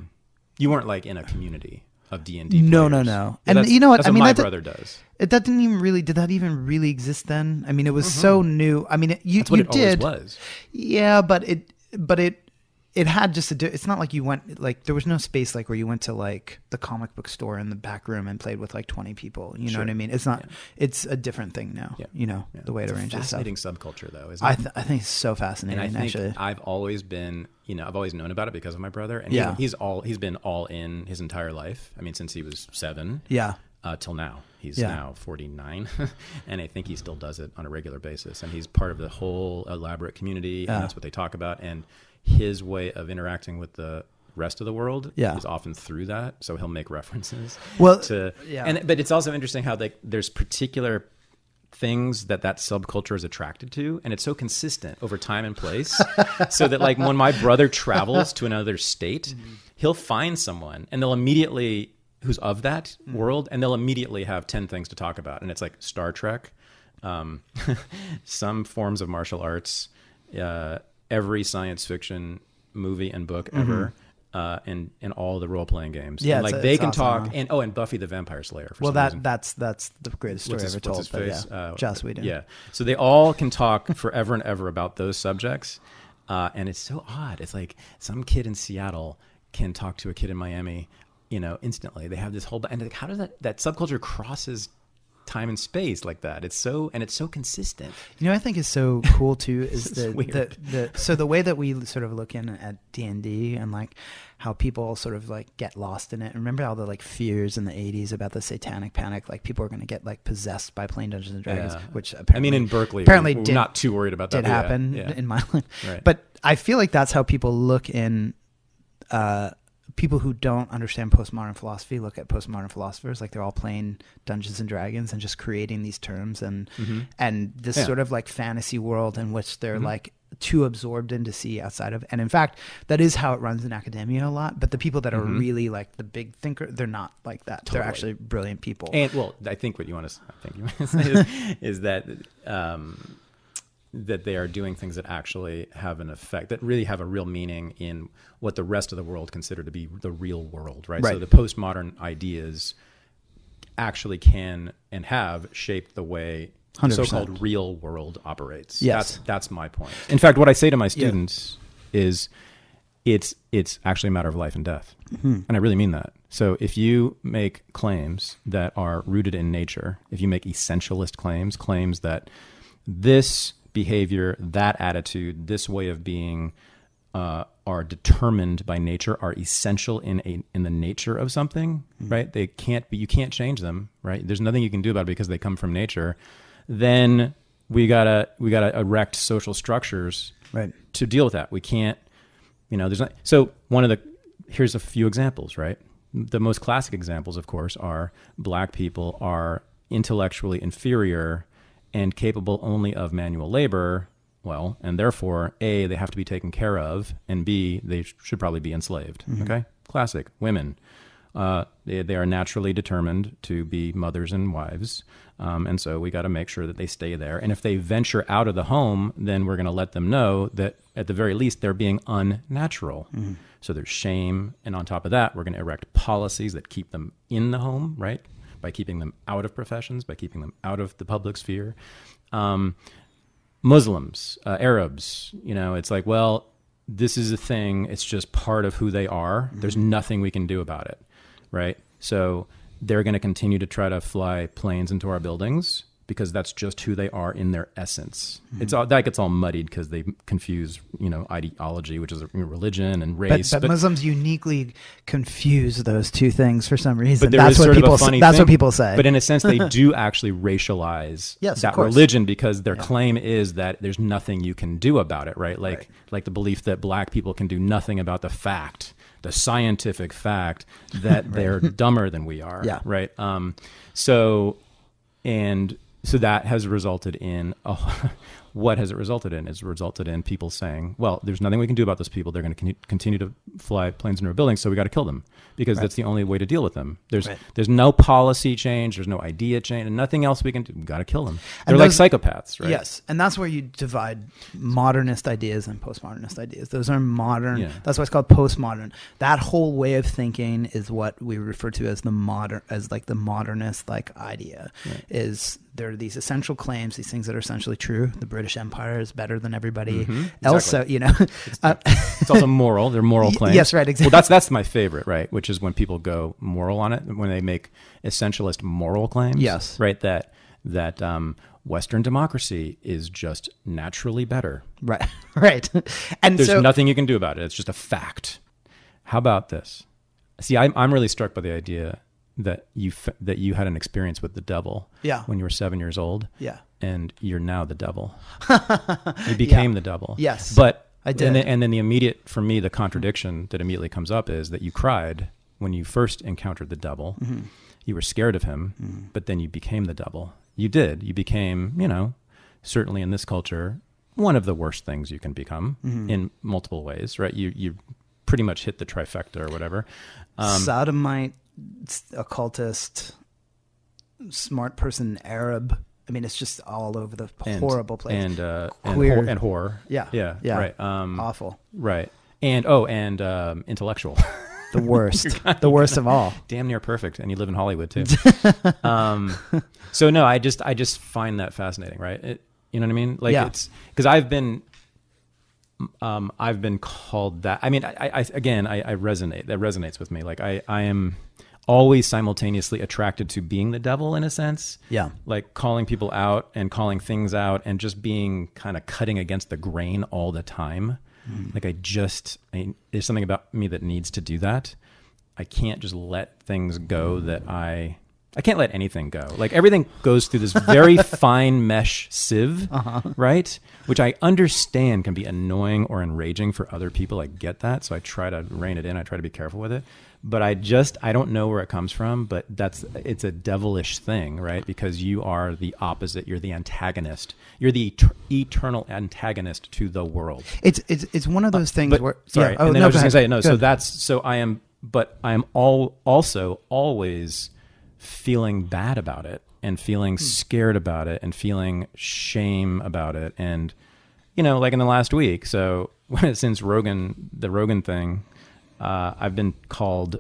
You weren't like in a community of D and D. No, no, no. Yeah, and you know what? That's I what mean, my that brother did, does. It that didn't even really, did that even really exist then? I mean, it was mm-hmm. so new. I mean, it, you, that's what you it did. Always was. Yeah, but it, but it, it had just to do, it's not like you went, like there was no space like where you went to like the comic book store in the back room and played with like twenty people. You sure. know what I mean? It's not, yeah. it's a different thing now, yeah. you know, yeah. the way it arranges stuff. It's a fascinating subculture though, isn't it? I, th I think it's so fascinating and I think actually. I've always been, you know, I've always known about it because of my brother and yeah. he, he's all, he's been all in his entire life. I mean, since he was seven. Yeah. Uh, till now. He's yeah. now forty-nine and I think he still does it on a regular basis. And he's part of the whole elaborate community and uh. that's what they talk about. And his way of interacting with the rest of the world yeah. is often through that. So he'll make references well, to, yeah. and, but it's also interesting how like there's particular things that that subculture is attracted to. And it's so consistent over time and place so that like when my brother travels to another state, mm-hmm. he'll find someone and they'll immediately who's of that mm-hmm. world and they'll immediately have ten things to talk about. And it's like Star Trek, um, some forms of martial arts, uh, every science fiction movie and book ever, uh, in in all the role playing games. Yeah, and, like it's, they it's can awesome, talk huh? and oh, and Buffy the Vampire Slayer. For well, some that reason. that's that's the greatest story his, ever told. But yeah, uh, Joss Whedon. Yeah, so they all can talk forever and ever about those subjects, uh, and it's so odd. It's like some kid in Seattle can talk to a kid in Miami, you know, instantly. They have this whole and like, how does that that subculture crosses time and space like that? It's so and it's so consistent. You know, I think is so cool too is the, the the so the way that we sort of look in at D and D and like how people sort of like get lost in it. And remember all the like fears in the eighties about the satanic panic, like people are going to get like possessed by playing Dungeons and Dragons, yeah. which apparently I mean in Berkeley apparently we're did, not too worried about that. Did happen yeah. Yeah. in my life, right. But I feel like that's how people look in. Uh, people who don't understand postmodern philosophy look at postmodern philosophers like they're all playing Dungeons and Dragons and just creating these terms and mm-hmm. and this yeah. sort of like fantasy world in which they're mm-hmm. like too absorbed in to see outside of. And in fact, that is how it runs in academia a lot. But the people that are mm-hmm. really like the big thinker, they're not like that. Totally. They're actually brilliant people. And well, I think what you want to, I think you want to say is, is that um, that they are doing things that actually have an effect, that really have a real meaning in what the rest of the world consider to be the real world, right? Right. So the postmodern ideas actually can and have shaped the way one hundred percent so-called real world operates. Yes. That's, that's my point. In fact, what I say to my students yeah. is it's it's actually a matter of life and death. Mm-hmm. And I really mean that. So if you make claims that are rooted in nature, if you make essentialist claims, claims that this behavior, that attitude, this way of being uh, are determined by nature, are essential in a in the nature of something, mm. right? They can't be, you can't change them, right? There's nothing you can do about it because they come from nature. Then we gotta we gotta erect social structures right. to deal with that. We can't, you know. There's not, so one of the here's a few examples, right? The most classic examples, of course, are black people are intellectually inferior and capable only of manual labor, well, and therefore, A, they have to be taken care of, and B, they sh- should probably be enslaved, mm-hmm. okay? Classic. Women, uh, they, they are naturally determined to be mothers and wives, um, and so we got to make sure that they stay there. And if they venture out of the home, then we're going to let them know that, at the very least, they're being unnatural. Mm-hmm. So there's shame, and on top of that, we're going to erect policies that keep them in the home, right? By keeping them out of professions, by keeping them out of the public sphere. Um, Muslims, uh, Arabs, you know, it's like, well, this is a thing. It's just part of who they are. Mm-hmm. There's nothing we can do about it, right? So they're going to continue to try to fly planes into our buildings because that's just who they are in their essence. Mm-hmm. It's all, that gets all muddied because they confuse, you know, ideology, which is religion, and race. But, but, but Muslims uniquely confuse those two things for some reason. But that's what people. That's thing. what people say. But in a sense, they do actually racialize yes, that religion because their yeah. claim is that there's nothing you can do about it, right? Like, right. like the belief that black people can do nothing about the fact, the scientific fact that right. they're dumber than we are, yeah. right? Um, so, and. So that has resulted in, oh, what has it resulted in? It's resulted in people saying, well, there's nothing we can do about those people. They're going to con- continue to fly planes into our buildings, so we got to kill them because right. that's the only way to deal with them. There's right. there's no policy change. There's no idea change and nothing else we can do. We got to kill them. They're those, like psychopaths, right? Yes, and that's where you divide modernist ideas and postmodernist ideas. Those are modern. Yeah. That's why it's called postmodern. That whole way of thinking is what we refer to as the modern, as like the modernist like idea right. is. There are these essential claims, these things that are essentially true. The British Empire is better than everybody mm-hmm. else. Exactly. So, you know, it's, uh, it's also moral. They're moral claims. Yes, right. Exactly. Well, that's that's my favorite, right? Which is when people go moral on it, when they make essentialist moral claims. Yes, right. That that um, Western democracy is just naturally better. Right, right. And there's so, nothing you can do about it. It's just a fact. How about this? See, I'm I'm really struck by the idea that you f- that you had an experience with the devil yeah. when you were seven years old yeah. and you're now the devil. You became yeah. the devil. Yes, but I did. And then, and then the immediate, for me, the contradiction that immediately comes up is that you cried when you first encountered the devil. Mm-hmm. You were scared of him, mm-hmm. but then you became the devil. You did. You became, you know, certainly in this culture, one of the worst things you can become mm-hmm. in multiple ways, right? You you pretty much hit the trifecta or whatever. Um, Sodomite, occultist, smart person, Arab. I mean, it's just all over the horrible and, place. And, uh, Queer. and, whore, and horror. Yeah. Yeah. yeah. Right. Um, Awful. Right. And, oh, and um, intellectual. The worst. Kind, the worst of all. Damn near perfect. And you live in Hollywood, too. um, so, no, I just I just find that fascinating, right? It, you know what I mean? Like, yeah. It's because I've been... Um, I've been called that. I mean, I, I again, I, I resonate. That resonates with me. Like I, I am always simultaneously attracted to being the devil in a sense. Yeah. Like calling people out and calling things out and just being kind of cutting against the grain all the time. Mm. Like I just, I, there's something about me that needs to do that. I can't just let things go that I, I can't let anything go. Like everything goes through this very fine mesh sieve, uh-huh. right? Which I understand can be annoying or enraging for other people. I get that. So I try to rein it in. I try to be careful with it. But I just, I don't know where it comes from, but that's, it's a devilish thing, right? Because you are the opposite. You're the antagonist. You're the et eternal antagonist to the world. It's, it's, it's one of those things uh, but, where, sorry. Yeah. Oh, and then no, I was just gonna say, no, go so ahead. That's, so I am, but I am all also always feeling bad about it and feeling scared about it and feeling shame about it. And, you know, like in the last week, so since Rogan, the Rogan thing, uh, I've been called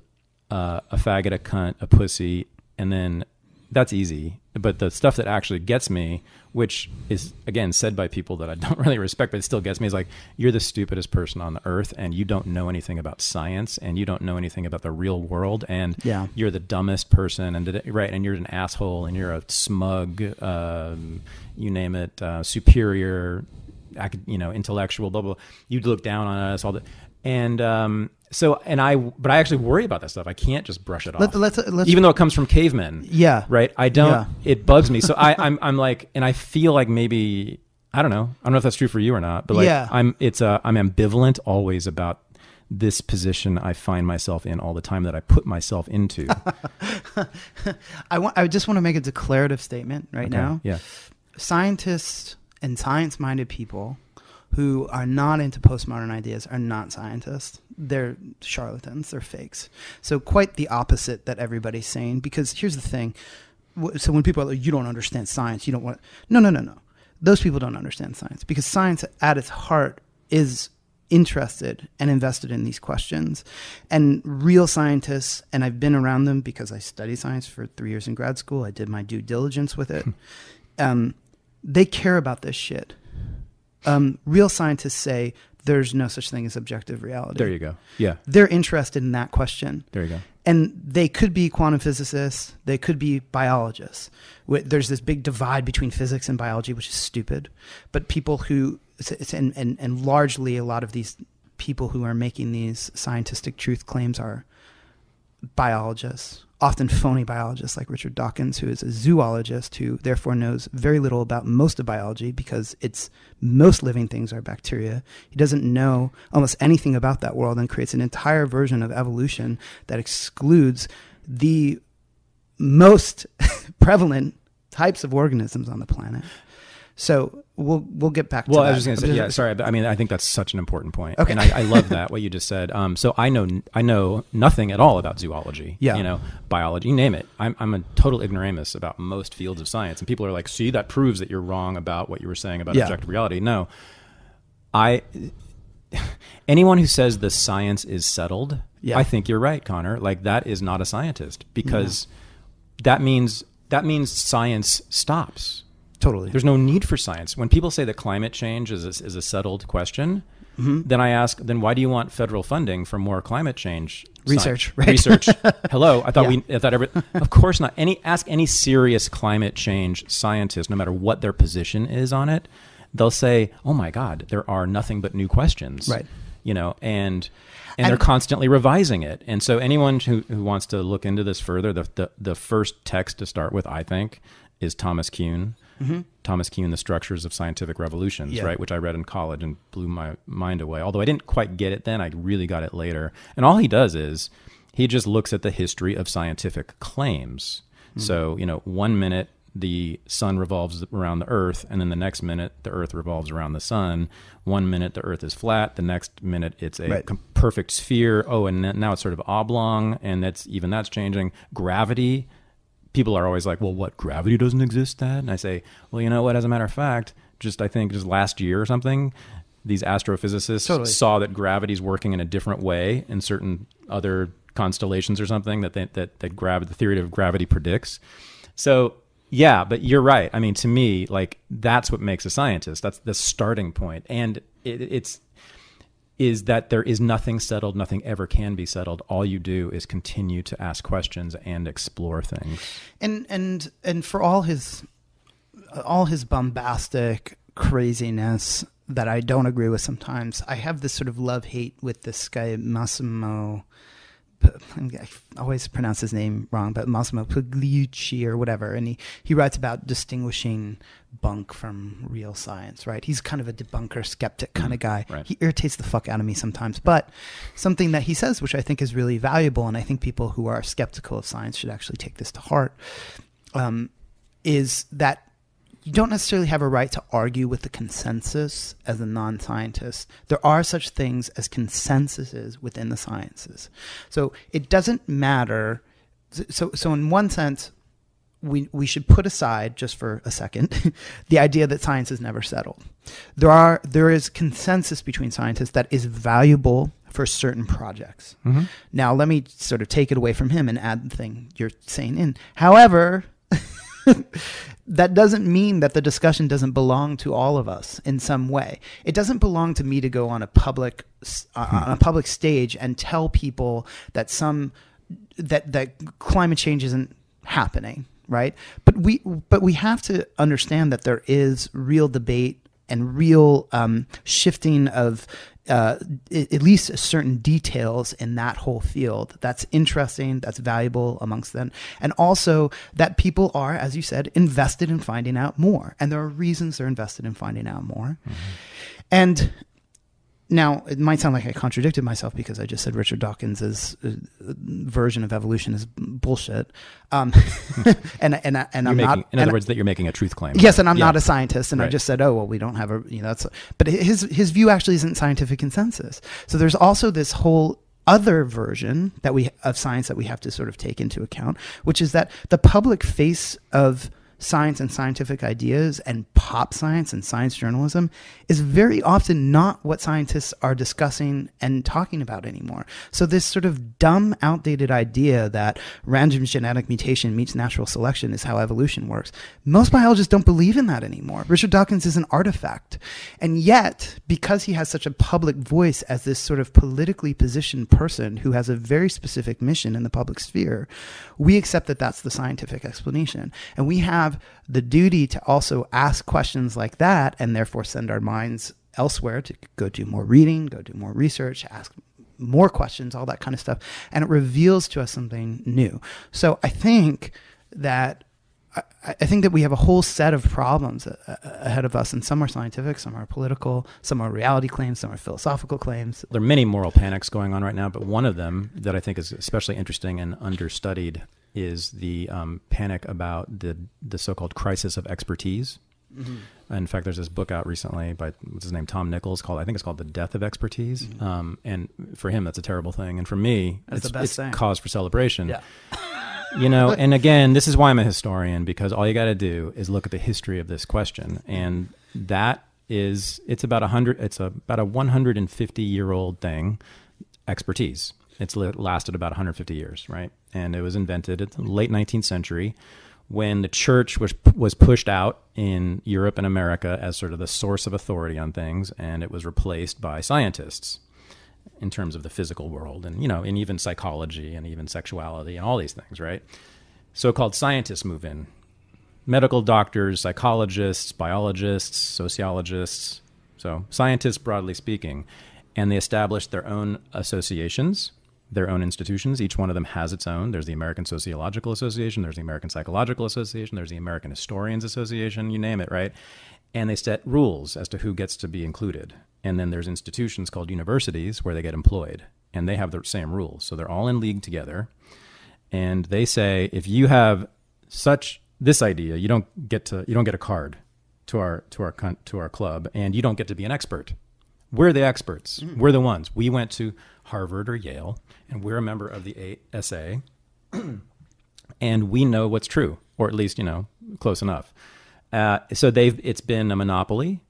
uh, a faggot, a cunt, a pussy. And then that's easy. But the stuff that actually gets me, which is, again, said by people that I don't really respect, but it still gets me, is like, you're the stupidest person on the earth, and you don't know anything about science, and you don't know anything about the real world, and yeah. you're the dumbest person, and did it, right, and you're an asshole, and you're a smug, um, you name it, uh, superior, you know, intellectual, blah, blah, blah. You'd look down on us, all that. And um, so, and I, but I actually worry about that stuff. I can't just brush it off. Let, let's, let's, even though it comes from cavemen. Yeah. Right. I don't, yeah. it bugs me. So I, I'm, I'm like, and I feel like maybe, I don't know. I don't know if that's true for you or not, but like, yeah. I'm, it's a, I'm ambivalent always about this position I find myself in all the time that I put myself into. I want, I just want to make a declarative statement right okay. now. Yeah. Scientists and science-minded people who are not into postmodern ideas are not scientists. They're charlatans. They're fakes. So quite the opposite that everybody's saying. Because here's the thing. So when people are like, you don't understand science, you don't want... No, no, no, no. Those people don't understand science. Because science at its heart is interested and invested in these questions. And real scientists, and I've been around them because I studied science for three years in grad school. I did my due diligence with it. um, they care about this shit. Um, real scientists say there's no such thing as objective reality. There you go. Yeah. They're interested in that question. There you go. And they could be quantum physicists. They could be biologists. There's this big divide between physics and biology, which is stupid. But people who, and, and, and largely a lot of these people who are making these scientific truth claims are biologists, often phony biologists like Richard Dawkins, who is a zoologist who therefore knows very little about most of biology because it's most living things are bacteria. He doesn't know almost anything about that world and creates an entire version of evolution that excludes the most prevalent types of organisms on the planet. So we'll we'll get back to well, that. Well, I was just going to say, yeah, sorry. But I mean, I think that's such an important point. Okay. And I, I love that, what you just said. Um, so I know I know nothing at all about zoology, yeah. you know, biology, you name it. I'm, I'm a total ignoramus about most fields of science. And people are like, see, that proves that you're wrong about what you were saying about yeah. objective reality. No. I anyone who says the science is settled, yeah. I think you're right, Connor. Like, that is not a scientist because yeah. that means that means science stops. Totally. There's no need for science. When people say that climate change is a, is a settled question, mm-hmm. then I ask, then why do you want federal funding for more climate change research? Right? Research. Hello. I thought yeah. we. I thought every. Of course not. Any ask any serious climate change scientist, no matter what their position is on it, they'll say, "Oh my God, there are nothing but new questions." Right. You know, and. And, and they're constantly revising it. And so anyone who, who wants to look into this further, the, the, the first text to start with, I think, is Thomas Kuhn. Mm-hmm. Thomas Kuhn, The Structures of Scientific Revolutions, yeah. right, which I read in college and blew my mind away. Although I didn't quite get it then, I really got it later. And all he does is he just looks at the history of scientific claims. Mm-hmm. So, you know, one minute the sun revolves around the earth, and then the next minute the earth revolves around the sun. One minute the earth is flat, the next minute it's a right. perfect sphere. Oh, and now it's sort of oblong, and that's even that's changing. Gravity. People are always like, well, what, gravity doesn't exist, Dad? And I say, well, you know what, as a matter of fact, just I think just last year or something, these astrophysicists totally. saw that gravity's working in a different way in certain other constellations or something that they, that that gravi- the theory of gravity predicts. So yeah, but you're right. I mean, to me, like that's what makes a scientist. That's the starting point, and it, it's is that there is nothing settled, nothing ever can be settled. All you do is continue to ask questions and explore things. And and and for all his all his bombastic craziness that I don't agree with sometimes, I have this sort of love-hate with this guy, Massimo, I always pronounce his name wrong, but Massimo Pigliucci or whatever. And he, he writes about distinguishing bunk from real science, right? He's kind of a debunker, skeptic kind of guy. Right. He irritates the fuck out of me sometimes. But something that he says, which I think is really valuable, and I think people who are skeptical of science should actually take this to heart, um, is that you don't necessarily have a right to argue with the consensus as a non-scientist. There are such things as consensuses within the sciences. So it doesn't matter. So, so in one sense, we, we should put aside just for a second, the idea that science is never settled. There are, there is consensus between scientists that is valuable for certain projects. Mm-hmm. Now, let me sort of take it away from him and add the thing you're saying in. However, that doesn't mean that the discussion doesn't belong to all of us in some way. It doesn't belong to me to go on a public uh, on a public stage and tell people that some that that climate change isn't happening, right? But we but we have to understand that there is real debate and real um, shifting of uh, at least certain details in that whole field. That's interesting, that's valuable amongst them. And also that people are, as you said, invested in finding out more. And there are reasons they're invested in finding out more. Mm-hmm. And now it might sound like I contradicted myself because I just said Richard Dawkins's uh, version of evolution is bullshit. Um, and and, and, and I'm making, not. In other words, I, that you're making a truth claim. Yes, and I'm yeah. not a sscientist, and right. I just said, oh well, we don't have a you know. That's, but his his view actually isn't scientific consensus. So there's also this whole other version that we of science that we have to sort of take into account, which is that the public face of science and scientific ideas and pop science and science journalism is very often not what scientists are discussing and talking about anymore. So this sort of dumb, outdated idea that random genetic mutation meets natural selection is how evolution works. Most biologists don't believe in that anymore. Richard Dawkins is an artifact. And yet, because he has such a public voice as this sort of politically positioned person who has a very specific mission in the public sphere, we accept that that's the scientific explanation. And we have the duty to also ask questions like that and therefore send our minds elsewhere to go do more reading, go do more research, ask more questions, all that kind of stuff. And it reveals to us something new. So I think that I, I think that we have a whole set of problems a, a, ahead of us, and some are scientific, some are political, some are reality claims, some are philosophical claims. There are many moral panics going on right now, but one of them that I think is especially interesting and understudied is the um, panic about the the so-called crisis of expertise. Mm-hmm. In fact, there's this book out recently by, what's his name, Tom Nichols, called, I think it's called The Death of Expertise. Mm-hmm. Um, and for him, that's a terrible thing. And for me, that's it's, the best it's thing. Cause for celebration. Yeah. You know, and again, this is why I'm a historian, because all you got to do is look at the history of this question. And that is, it's about a hundred, it's a, about a one hundred fifty year old thing, expertise. It's lasted about one hundred fifty years, right? And it was invented in the late nineteenth century when the church was was pushed out in Europe and America as sort of the source of authority on things, and it was replaced by scientists in terms of the physical world and, you know, and even psychology and even sexuality and all these things, right? So-called scientists move in. Medical doctors, psychologists, biologists, sociologists, so scientists broadly speaking, and they established their own associations, their own institutions. Each one of them has its own. There's the American Sociological Association. There's the American Psychological Association. There's the American Historians Association. You name it, right? And they set rules as to who gets to be included. And then there's institutions called universities where they get employed. And they have the same rules. So they're all in league together. And they say, if you have such this idea, you don't get to you don't get a card to our to our to our club, and you don't get to be an expert. We're the experts. Mm. We're the ones. We went to Harvard or Yale, and we're a member of the A S A, and we know what's true, or at least, you know, close enough. Uh, so they've it's been a monopoly,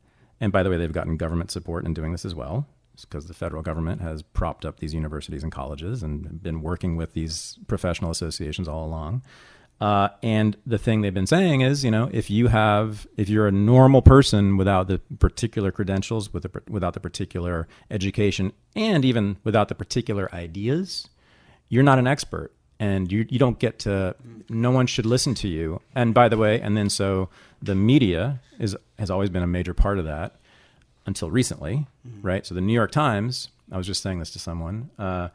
And by the way, they've gotten government support in doing this as well, because the federal government has propped up these universities and colleges and been working with these professional associations all along. Uh, and the thing they've been saying is, you know, if you have, if you're a normal person without the particular credentials, with the, without the particular education, and even without the particular ideas, you're not an expert, and you, you don't get to, no one should listen to you. And by the way, and then so the media is, has always been a major part of that until recently, mm-hmm. right? So the New York Times, I was just saying this to someone, uh,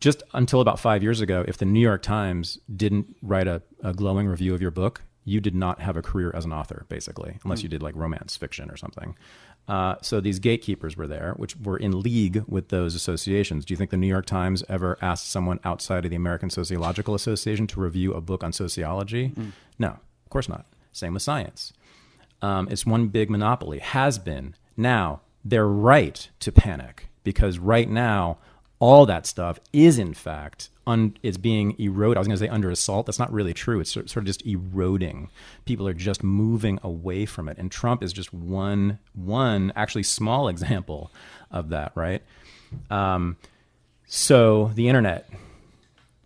just until about five years ago, if the New York Times didn't write a, a glowing review of your book, you did not have a career as an author, basically, unless mm. you did like romance fiction or something. Uh, so these gatekeepers were there, which were in league with those associations. Do you think the New York Times ever asked someone outside of the American Sociological Association to review a book on sociology? Mm. No, of course not. Same with science. Um, it's one big monopoly, has been. Now, they're right to panic, because right now, all that stuff is, in fact, un, it's being eroded. I was going to say under assault. That's not really true. It's sort of just eroding. People are just moving away from it. And Trump is just one, one actually small example of that, right? Um, so the internet,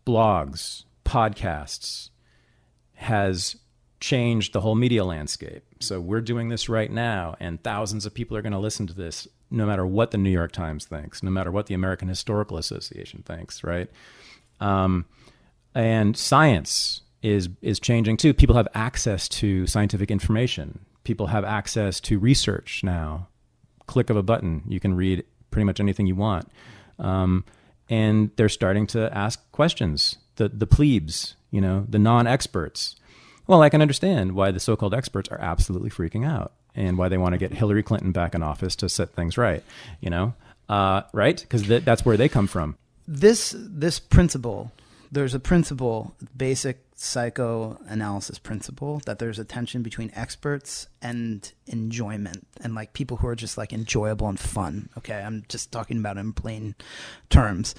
blogs, podcasts has changed the whole media landscape. So we're doing this right now, and thousands of people are going to listen to this, no matter what the New York Times thinks, no matter what the American Historical Association thinks, right? Um, and science is is changing too. People have access to scientific information. People have access to research now. Click of a button, you can read pretty much anything you want. Um, and they're starting to ask questions. The the plebes, you know, the non-experts. Well, I can understand why the so-called experts are absolutely freaking out, and why they want to get Hillary Clinton back in office to set things right, you know, uh, right? Because th that's where they come from. This this principle, there's a principle, basic psychoanalysis principle, that there's a tension between experts and enjoyment, and like people who are just like enjoyable and fun. Okay, I'm just talking about it in plain terms.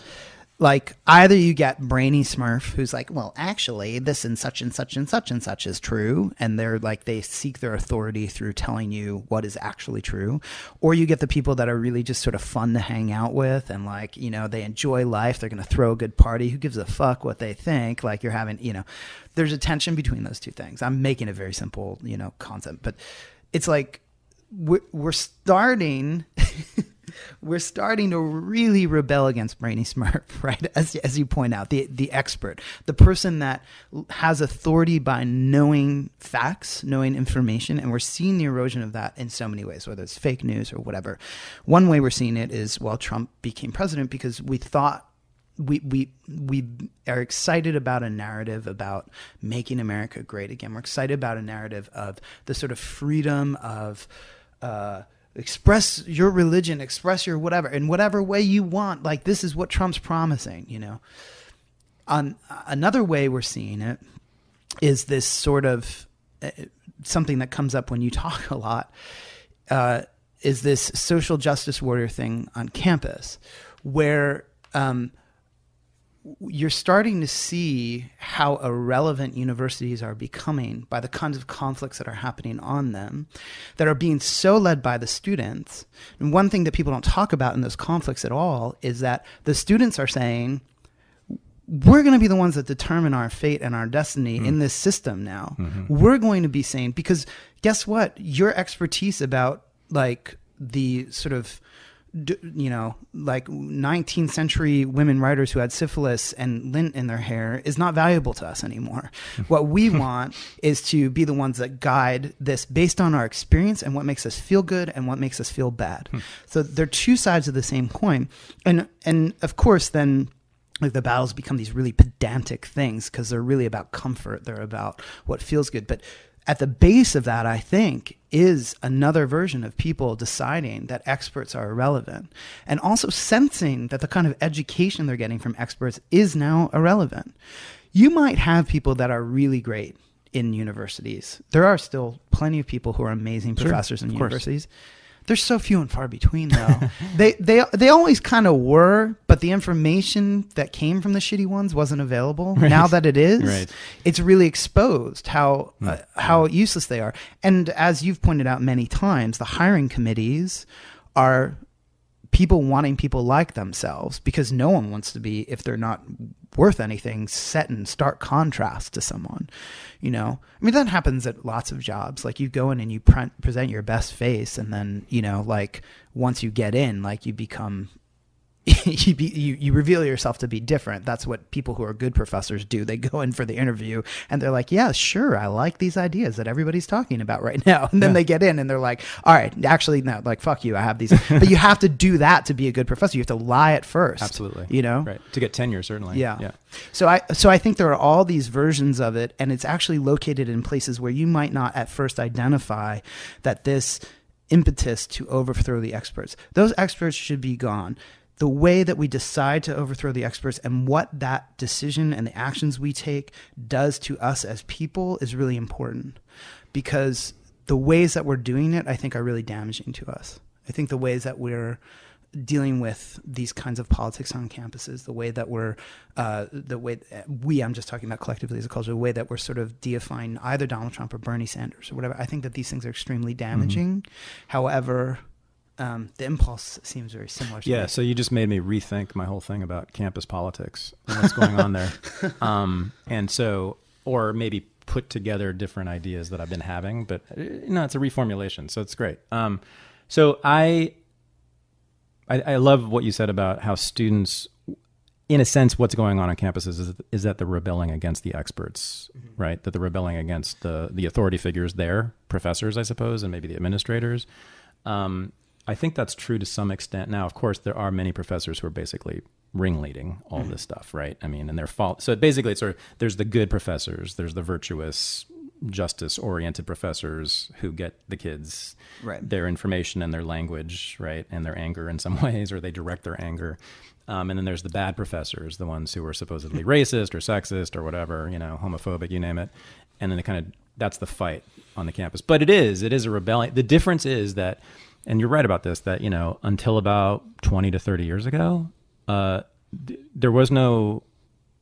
Like, either you get Brainy Smurf, who's like, well, actually, this and such and such and such and such is true. And they're like, they seek their authority through telling you what is actually true. Or you get the people that are really just sort of fun to hang out with. And like, you know, they enjoy life. They're going to throw a good party. Who gives a fuck what they think? Like, you're having, you know, there's a tension between those two things. I'm making a very simple, you know, concept. But it's like, we're, we're starting... We're starting to really rebel against Brainy Smurf, right? As, as you point out, the, the expert, the person that has authority by knowing facts, knowing information, and we're seeing the erosion of that in so many ways, whether it's fake news or whatever. One way we're seeing it is, well, Trump became president because we thought We, we, we are excited about a narrative about making America great again. We're excited about a narrative of the sort of freedom of... Uh, express your religion, express your whatever, in whatever way you want. Like, this is what Trump's promising, you know. On another way we're seeing it is this sort of uh, something that comes up when you talk a lot, uh, is this social justice warrior thing on campus, where um, you're starting to see how irrelevant universities are becoming by the kinds of conflicts that are happening on them, that are being so led by the students. And one thing that people don't talk about in those conflicts at all is that the students are saying, we're going to be the ones that determine our fate and our destiny mm. in this system now. Mm-hmm. We're going to be saying, because guess what? Your expertise about like the sort of, you know, like nineteenth century women writers who had syphilis and lint in their hair is not valuable to us anymore. What we want is to be the ones that guide this based on our experience and what makes us feel good and what makes us feel bad. So they're two sides of the same coin. And, and of course, then like the battles become these really pedantic things because they're really about comfort. They're about what feels good. But at the base of that, I think, is another version of people deciding that experts are irrelevant, and also sensing that the kind of education they're getting from experts is now irrelevant. You might have people that are really great in universities. There are still plenty of people who are amazing professors in universities. They're so few and far between, though. they they they always kind of were, but the information that came from the shitty ones wasn't available. Right. Now that it is, right. it's really exposed how uh, how useless they are. And as you've pointed out many times, the hiring committees are people wanting people like themselves, because no one wants to be, if they're not worth anything, set in stark contrast to someone. You know, I mean, that happens at lots of jobs. Like, you go in and you pre- present your best face, and then, you know, like, once you get in, like, you become, you, be, you you reveal yourself to be different. That's what people who are good professors do. They go in for the interview and they're like, yeah, sure, I like these ideas that everybody's talking about right now. And then yeah. they get in and they're like, all right, actually, no, like, fuck you, I have these. But you have to do that to be a good professor. You have to lie at first. Absolutely. You know? Right. To get tenure, certainly. Yeah. yeah. So I so I think there are all these versions of it, and it's actually located in places where you might not at first identify that this impetus to overthrow the experts. Those experts should be gone. The way that we decide to overthrow the experts and what that decision and the actions we take does to us as people is really important, because the ways that we're doing it, I think, are really damaging to us. I think the ways that we're dealing with these kinds of politics on campuses, the way that we're, uh, the way we, I'm just talking about collectively as a culture, the way that we're sort of deifying either Donald Trump or Bernie Sanders or whatever, I think that these things are extremely damaging. Mm-hmm. However, Um, the impulse seems very similar to Yeah, me. So you just made me rethink my whole thing about campus politics and what's going on there. Um, and so, or maybe put together different ideas that I've been having, but you know, it's a reformulation, so it's great. Um, so I, I, I love what you said about how students, in a sense, what's going on on campuses is, is that they're rebelling against the experts, mm-hmm. right? That they're rebelling against the, the authority figures there, professors, I suppose, and maybe the administrators. Um, I think that's true to some extent. Now, of course, there are many professors who are basically ringleading all mm-hmm. this stuff, right? I mean, and they're fault. So basically, it's sort of, there's the good professors, there's the virtuous, justice-oriented professors who get the kids right. their information and their language, right, and their anger in some ways, or they direct their anger. Um, and then there's the bad professors, the ones who are supposedly racist or sexist or whatever, you know, homophobic, you name it. And then they kind of, that's the fight on the campus. But it is, it is a rebellion. The difference is that, and you're right about this, that, you know, until about twenty to thirty years ago, uh, th- there was no,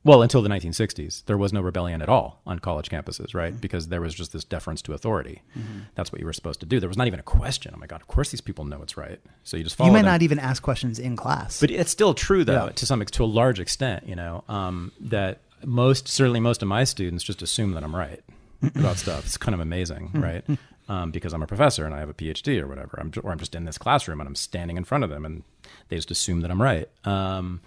well, until the nineteen sixties, there was no rebellion at all on college campuses, right? Mm-hmm. Because there was just this deference to authority. Mm-hmm. That's what you were supposed to do. There was not even a question. Oh my God, of course these people know what's right. So you just follow You may them. Not even ask questions in class. But it's still true, though, yeah. to some, to a large extent, you know, um, that most, certainly most of my students just assume that I'm right about stuff. It's kind of amazing, right? Um, because I'm a professor and I have a P H D or whatever, I'm ju- or I'm just in this classroom and I'm standing in front of them and they just assume that I'm right. Um,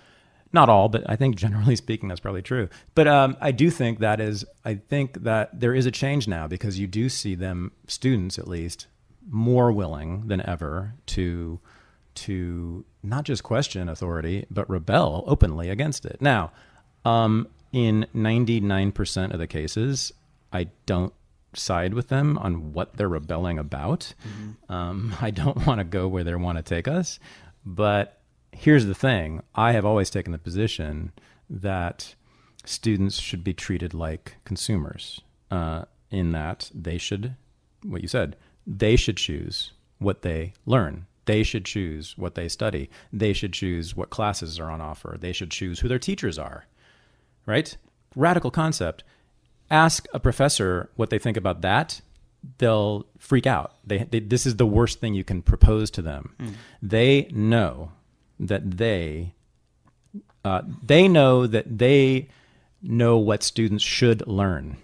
not all, but I think generally speaking, that's probably true. But um, I do think that is, I think that there is a change now, because you do see them, students at least, more willing than ever to to not just question authority, but rebel openly against it. Now, um, in ninety-nine percent of the cases, I don't side with them on what they're rebelling about. Mm-hmm. Um, I don't want to go where they want to take us. But here's the thing. I have always taken the position that students should be treated like consumers, uh, in that they should, what you said, they should choose what they learn. They should choose what they study. They should choose what classes are on offer. They should choose who their teachers are, right? Radical concept. Ask a professor what they think about that, they'll freak out. They, they this is the worst thing you can propose to them. Mm. They know that they uh, they know that they know what students should learn.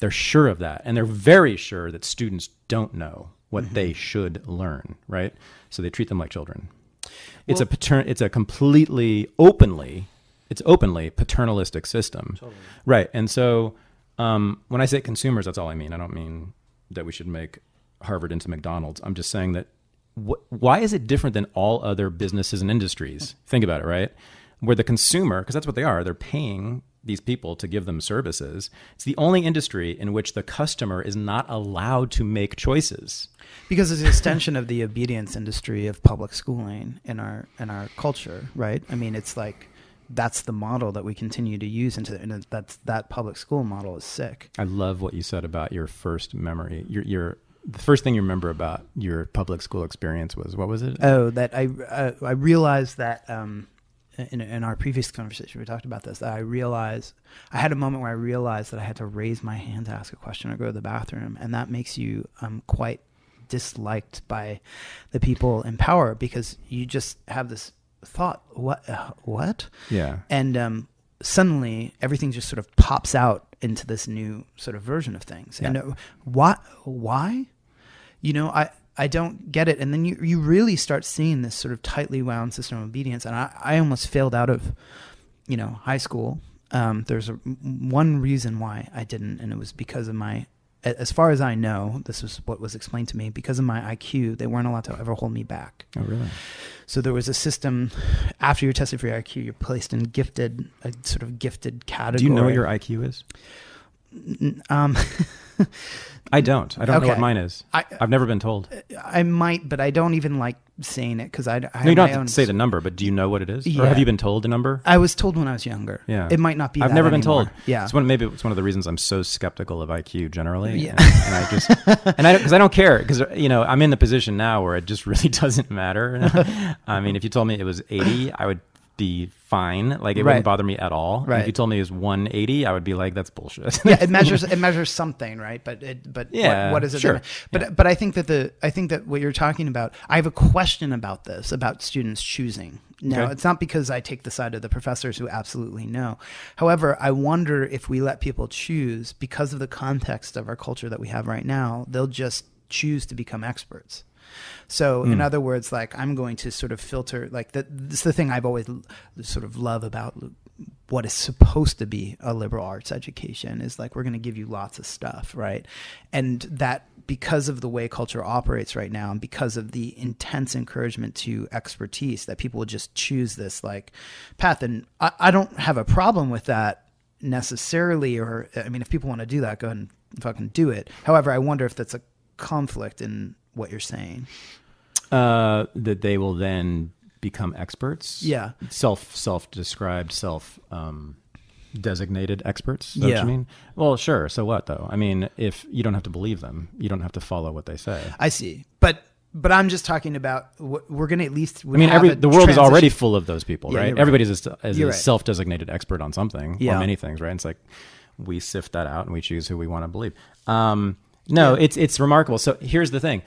They're sure of that, and they're very sure that students don't know what mm-hmm. they should learn, right? So they treat them like children. Well, it's a patern- it's a completely openly it's openly paternalistic system. Totally. Right. And so Um, when I say consumers, that's all I mean. I don't mean that we should make Harvard into McDonald's. I'm just saying that wh- why is it different than all other businesses and industries? Think about it, right? Where the consumer, because that's what they are, they're paying these people to give them services. It's the only industry in which the customer is not allowed to make choices. Because it's an extension of the obedience industry of public schooling in our in our culture, right? I mean, it's like, that's the model that we continue to use, into, and that's that public school model is sick. I love what you said about your first memory, your your the first thing you remember about your public school experience was, what was it? Oh, that I uh, I realized that um, in, in our previous conversation, we talked about this, that I realized, I had a moment where I realized that I had to raise my hand to ask a question or go to the bathroom. And that makes you um, quite disliked by the people in power, because you just have this thought, what, uh, what? Yeah. And um, suddenly everything just sort of pops out into this new sort of version of things. Yeah. And uh, why, why? You know, I, I don't get it. And then you, you really start seeing this sort of tightly wound system of obedience. And I, I almost failed out of, you know, high school. Um, there's a, one reason why I didn't, and it was because of my, as far as I know, this is what was explained to me, because of my I Q, they weren't allowed to ever hold me back. Oh, really? So there was a system, after you're tested for your I Q, you're placed in gifted, a sort of gifted category. Do you know what your I Q is? Um, I don't. I don't okay. know what mine is. I, I've never been told. I might, but I don't even like saying it, because I, I no, have you don't my have own to say the number, but do you know what it is? Yeah. Or have you been told a number? I was told when I was younger. Yeah. It might not be I've that never been anymore. told. Yeah. It's one, maybe it's one of the reasons I'm so skeptical of I Q generally. Yeah. And, and I just, and I, because I don't care, because, you know, I'm in the position now where it just really doesn't matter. I mean, if you told me it was eighty, I would be fine. Like, it right. wouldn't bother me at all. Right. If you told me it was one eighty, I would be like, that's bullshit. Yeah, it measures it measures something, right? But it but yeah, what, what is it? Sure. But yeah. but I think that the I think that what you're talking about, I have a question about this, about students choosing. Now, okay. It's not because I take the side of the professors who absolutely know. However, I wonder if we let people choose, because of the context of our culture that we have right now, they'll just choose to become experts. So mm. in other words, like, I'm going to sort of filter, like, the, this is the thing I've always sort of love about what is supposed to be a liberal arts education, is like, we're going to give you lots of stuff, right? And that, because of the way culture operates right now, and because of the intense encouragement to expertise, that people will just choose this, like, path. And I, I don't have a problem with that necessarily, or, I mean, if people want to do that, go ahead and fucking do it. However, I wonder if that's a conflict in what you're saying, uh, that they will then become experts. Yeah, self self described, self um, designated experts. That's yeah, what you mean? Well, sure. So what though? I mean, if you don't have to believe them, you don't have to follow what they say. I see, but but I'm just talking about what we're going to at least. I mean, every the world transition. is already full of those people, yeah, right? right? Everybody's a, a right. self designated expert on something, yeah. or many things, right? And it's like, we sift that out and we choose who we want to believe. Um, no, yeah. it's it's remarkable. So here's the thing.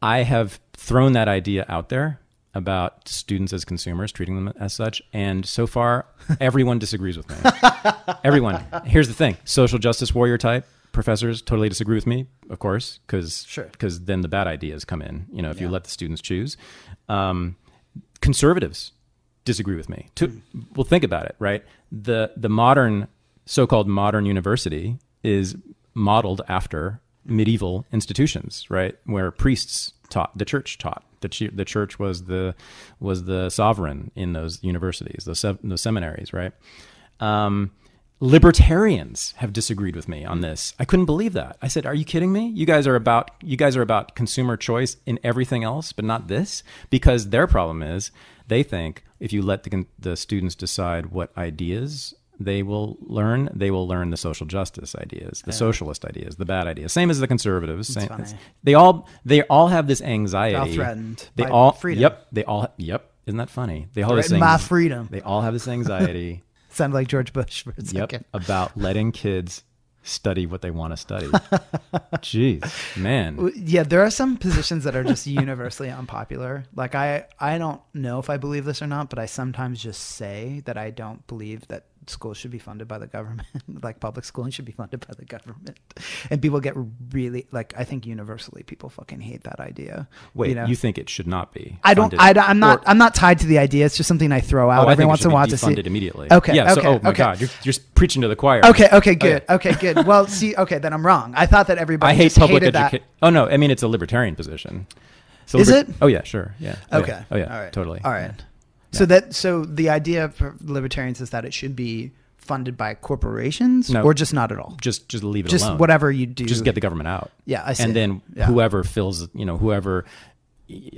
I have thrown that idea out there about students as consumers, treating them as such, and so far, everyone disagrees with me. Everyone. Here's the thing. Social justice warrior type professors totally disagree with me, of course, because sure. then the bad ideas come in, you know, if yeah. you let the students choose. Um, conservatives disagree with me. To, mm. Well, think about it, right? The, the modern, so-called modern university is modeled after medieval institutions, right, where priests taught, the church taught, the ch the church was the was the sovereign in those universities, those, se those seminaries, right? Um, libertarians have disagreed with me on this. I couldn't believe that. I said, "Are you kidding me? You guys are about you guys are about consumer choice in everything else, but not this." Because their problem is, they think if you let the the students decide what ideas they will learn, they will learn the social justice ideas, the yeah. socialist ideas, the bad ideas. Same as the conservatives. Same, they all they all have this anxiety. They're all threatened. They by all freedom. Yep. They all yep. Isn't that funny? They all have this my freedom. They all have this anxiety. Sound like George Bush for a yep, second. About letting kids study what they want to study. Jeez, man. Yeah, there are some positions that are just universally unpopular. Like, I, I don't know if I believe this or not, but I sometimes just say that I don't believe that school should be funded by the government, like public schooling should be funded by the government. And people get really, like, I think universally people fucking hate that idea. Wait, you know? You think it should not be? I don't, I, I'm not, or, I'm not tied to the idea. It's just something I throw out oh, every once in a while to see. It immediately. Okay. Yeah. Okay, so, oh my okay. God, you're, you're preaching to the choir. Okay. Okay. Good. Okay. okay good. Well, see, okay. Then I'm wrong. I thought that everybody I hate just public education. Oh no. I mean, it's a libertarian position. So is it? Oh yeah, sure. Yeah. Okay. Yeah. Oh yeah. All right. Totally. All right. Yeah. So that so the idea for libertarians is that it should be funded by corporations no, or just not at all. Just just leave it just alone. Just whatever you do. Just get the government out. Yeah, I see. And then yeah. whoever fills, you know, whoever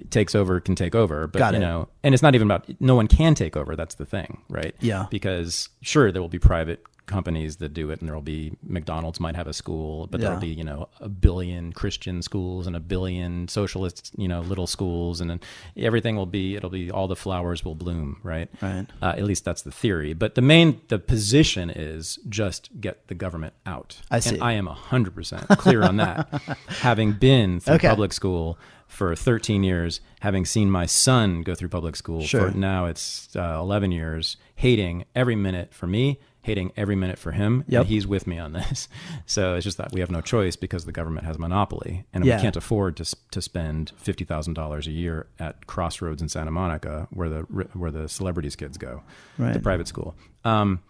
takes over can take over, but Got you it. know, and it's not even about no one can take over, that's the thing, right? Yeah. Because sure, there will be private companies that do it, and there'll be McDonald's might have a school, but yeah. there'll be, you know, a billion Christian schools and a billion socialist, you know, little schools, and then everything will be, it'll be, all the flowers will bloom, right? Right. Uh, at least that's the theory. But the main, the position is just get the government out. I see. And I am one hundred percent clear on that. Having been through okay. public school for thirteen years, having seen my son go through public school sure. for now it's uh, eleven years, hating every minute for me, hating every minute for him, yep. and he's with me on this. So it's just that we have no choice because the government has monopoly, and yeah. we can't afford to to spend fifty thousand dollars a year at Crossroads in Santa Monica, where the where the celebrities' kids go, right. the private school. Um,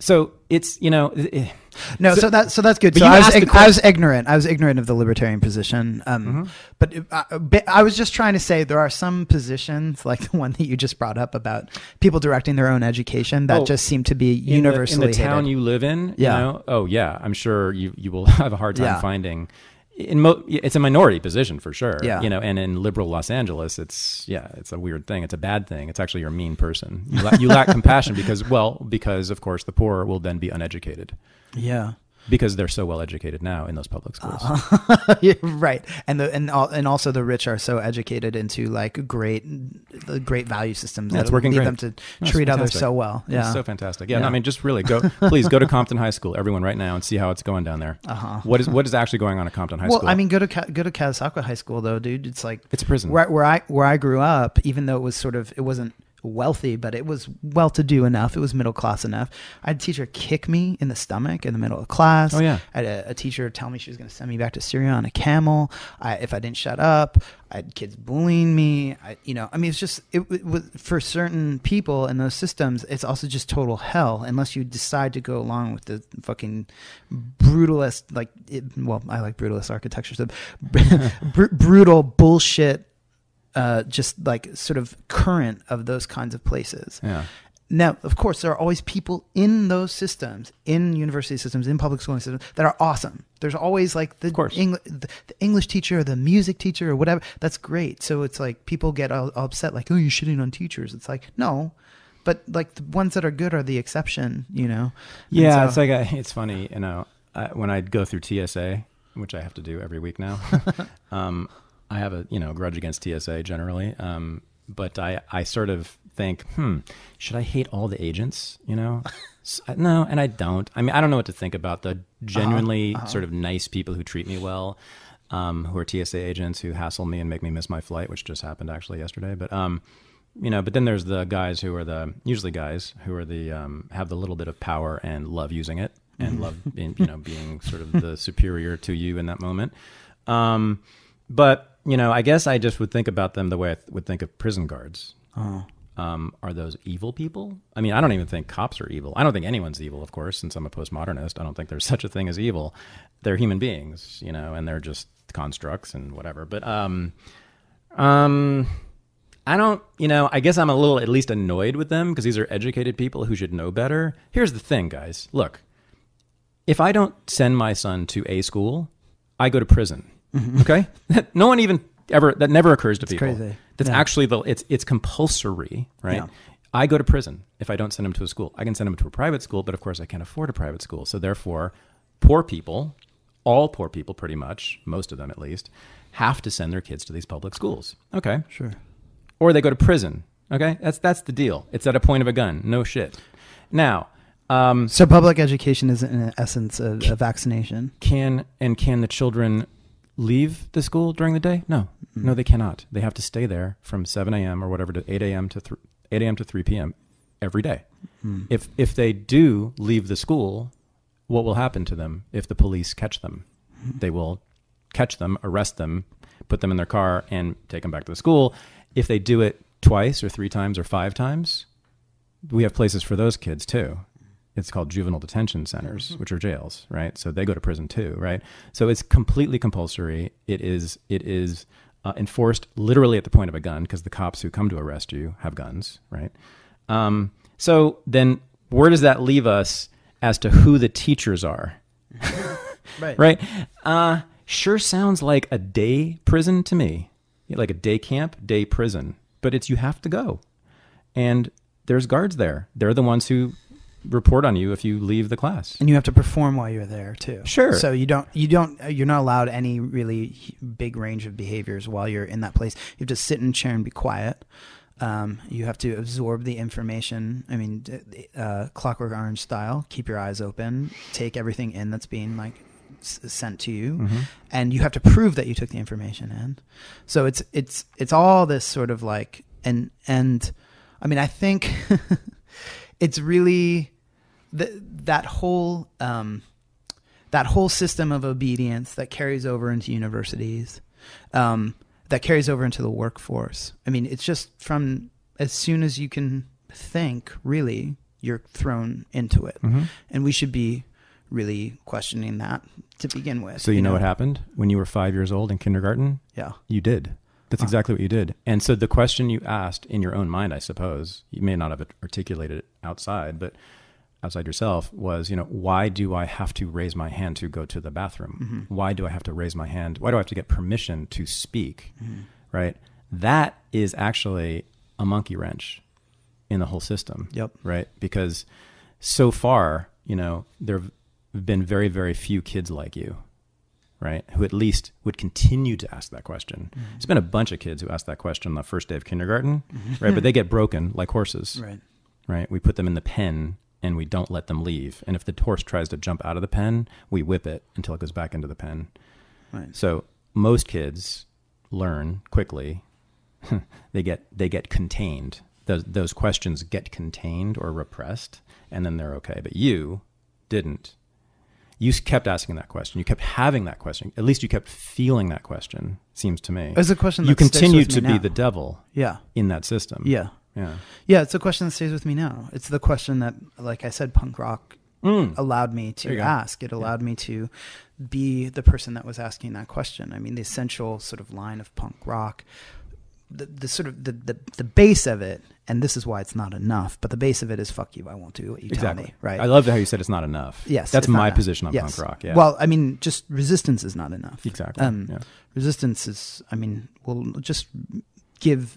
so it's, you know, it, no, so, so that so that's good. So I was, ig- I was ignorant. I was ignorant of the libertarian position. Um, mm-hmm. But I, I was just trying to say there are some positions like the one that you just brought up about people directing their own education that oh, just seem to be universally in the, in the town you live in. Yeah. You know? Oh yeah. I'm sure you, you will have a hard time yeah. finding. In mo- it's a minority position for sure. Yeah. You know, and in liberal Los Angeles, it's, yeah, it's a weird thing. It's a bad thing. It's actually you're a mean person. You, la- you lack compassion because, well, because of course the poor will then be uneducated. Yeah. Because they're so well educated now in those public schools. Uh, yeah, right. And the, and all, and also the rich are so educated into like great, great value systems yeah, that lead great. them to no, treat others so well. Yeah. It's so fantastic. Yeah. yeah. No, I mean, just really go, please go to Compton High School, everyone right now, and see how it's going down there. Uh-huh. What is, what is actually going on at Compton High well, School? Well, I mean, go to, go to Catasauqua High School though, dude. It's like, it's a prison where, where I, where I grew up, even though it was sort of, it wasn't wealthy, but it was well-to-do enough. It was middle-class enough. I had a teacher kick me in the stomach in the middle of class. Oh, yeah. I had a, a teacher tell me she was going to send me back to Syria on a camel I, if I didn't shut up. I had kids bullying me. I, you know, I mean, it's just, it, it was, for certain people in those systems, it's also just total hell unless you decide to go along with the fucking brutalist, like, it, well, I like brutalist architecture, so br- brutal bullshit Uh, just like sort of current of those kinds of places. Yeah. Now, of course, there are always people in those systems, in university systems, in public schooling systems, that are awesome. There's always like the, Eng- the, the English teacher or the music teacher or whatever. That's great. So it's like people get all, all upset, like, oh, you're shitting on teachers. It's like, no. But like the ones that are good are the exception, you know? Yeah, so, it's like, a, it's funny, you know, I, when I go through T S A, which I have to do every week now, um, I have a, you know, grudge against T S A generally, um, but I, I sort of think, hmm, should I hate all the agents, you know? So, no, and I don't. I mean, I don't know what to think about the genuinely uh-huh. Uh-huh. sort of nice people who treat me well, um, who are T S A agents who hassle me and make me miss my flight, which just happened actually yesterday. But, um, you know, but then there's the guys who are the, usually guys who are the, um, have the little bit of power and love using it and love, being, you know, being sort of the superior to you in that moment. Um, but... You know, I guess I just would think about them the way I th- would think of prison guards. Oh. Um, are those evil people? I mean, I don't even think cops are evil. I don't think anyone's evil, of course, since I'm a postmodernist. I don't think there's such a thing as evil. They're human beings, you know, and they're just constructs and whatever. But um, um, I don't, you know, I guess I'm a little at least annoyed with them because these are educated people who should know better. Here's the thing, guys. Look, if I don't send my son to a school, I go to prison. Mm-hmm. Okay, no one even ever that never occurs to it's people. Crazy. That's yeah. actually the it's it's compulsory, right? Yeah. I go to prison if I don't send him to a school. I can send him to a private school, but of course I can't afford a private school. So therefore, poor people, all poor people, pretty much, most of them at least, have to send their kids to these public schools. Okay, sure. Or they go to prison. Okay, that's that's the deal. It's at a point of a gun. No shit. Now. Um, so public education is in essence a, a vaccination. Can and can the children leave the school during the day? No, no, they cannot. They have to stay there from seven a.m. or whatever to eight a.m. to th- eight a.m. to three p.m. every day. Hmm. If if they do leave the school, what will happen to them if the police catch them? Hmm. They will catch them, arrest them, put them in their car, and take them back to the school. If they do it twice or three times or five times, we have places for those kids too. It's called juvenile detention centers, which are jails, right? So they go to prison too, right? So it's completely compulsory. It is it is uh, enforced literally at the point of a gun because the cops who come to arrest you have guns, right? Um, so then where does that leave us as to who the teachers are? Right. Right? Uh, sure sounds like a day prison to me, like a day camp, day prison. But it's you have to go. And there's guards there. They're the ones who... report on you if you leave the class. And you have to perform while you're there too. Sure. So you don't, you don't, you're not allowed any really big range of behaviors while you're in that place. You have to sit in a chair and be quiet. Um, you have to absorb the information. I mean, uh, Clockwork Orange style, keep your eyes open, take everything in that's being like s- sent to you. Mm-hmm. And you have to prove that you took the information in. So it's, it's, it's all this sort of like, and, and I mean, I think it's really the, that whole, um, that whole system of obedience that carries over into universities, um, that carries over into the workforce. I mean, it's just from as soon as you can think, really, you're thrown into it. Mm-hmm. And we should be really questioning that to begin with. So you, you know, know what happened when you were five years old in kindergarten? Yeah. You did. That's exactly what you did. And so the question you asked in your own mind, I suppose, you may not have articulated it outside, but outside yourself was, you know, why do I have to raise my hand to go to the bathroom? Mm-hmm. Why do I have to raise my hand? Why do I have to get permission to speak? Mm-hmm. Right? That is actually a monkey wrench in the whole system. Yep. Right? Because so far, you know, there have been very, very few kids like you, right? Who at least would continue to ask that question. Mm-hmm. There's been a bunch of kids who ask that question on the first day of kindergarten, mm-hmm. right? But they get broken like horses, right? Right? We put them in the pen and we don't let them leave. And if the horse tries to jump out of the pen, we whip it until it goes back into the pen. Right. So most kids learn quickly. they get they get contained. Those those questions get contained or repressed, and then they're okay. But you didn't. You kept asking that question. You kept having that question. At least you kept feeling that question, seems to me. It's a question that you continue to be the devil. Yeah. In that system. Yeah. Yeah. Yeah, it's a question that stays with me now. It's the question that, like I said, punk rock mm. allowed me to ask. It allowed yeah. me to be the person that was asking that question. I mean, the essential sort of line of punk rock, the, the sort of the, the, the base of it, and this is why it's not enough, but the base of it is, fuck you, I won't do what you exactly. tell me. Right? I love how you said it's not enough. Yes. That's my position on yes. punk rock. Yeah. Well, I mean, just resistance is not enough. Exactly. Um, yeah. Resistance is, I mean, well, just... give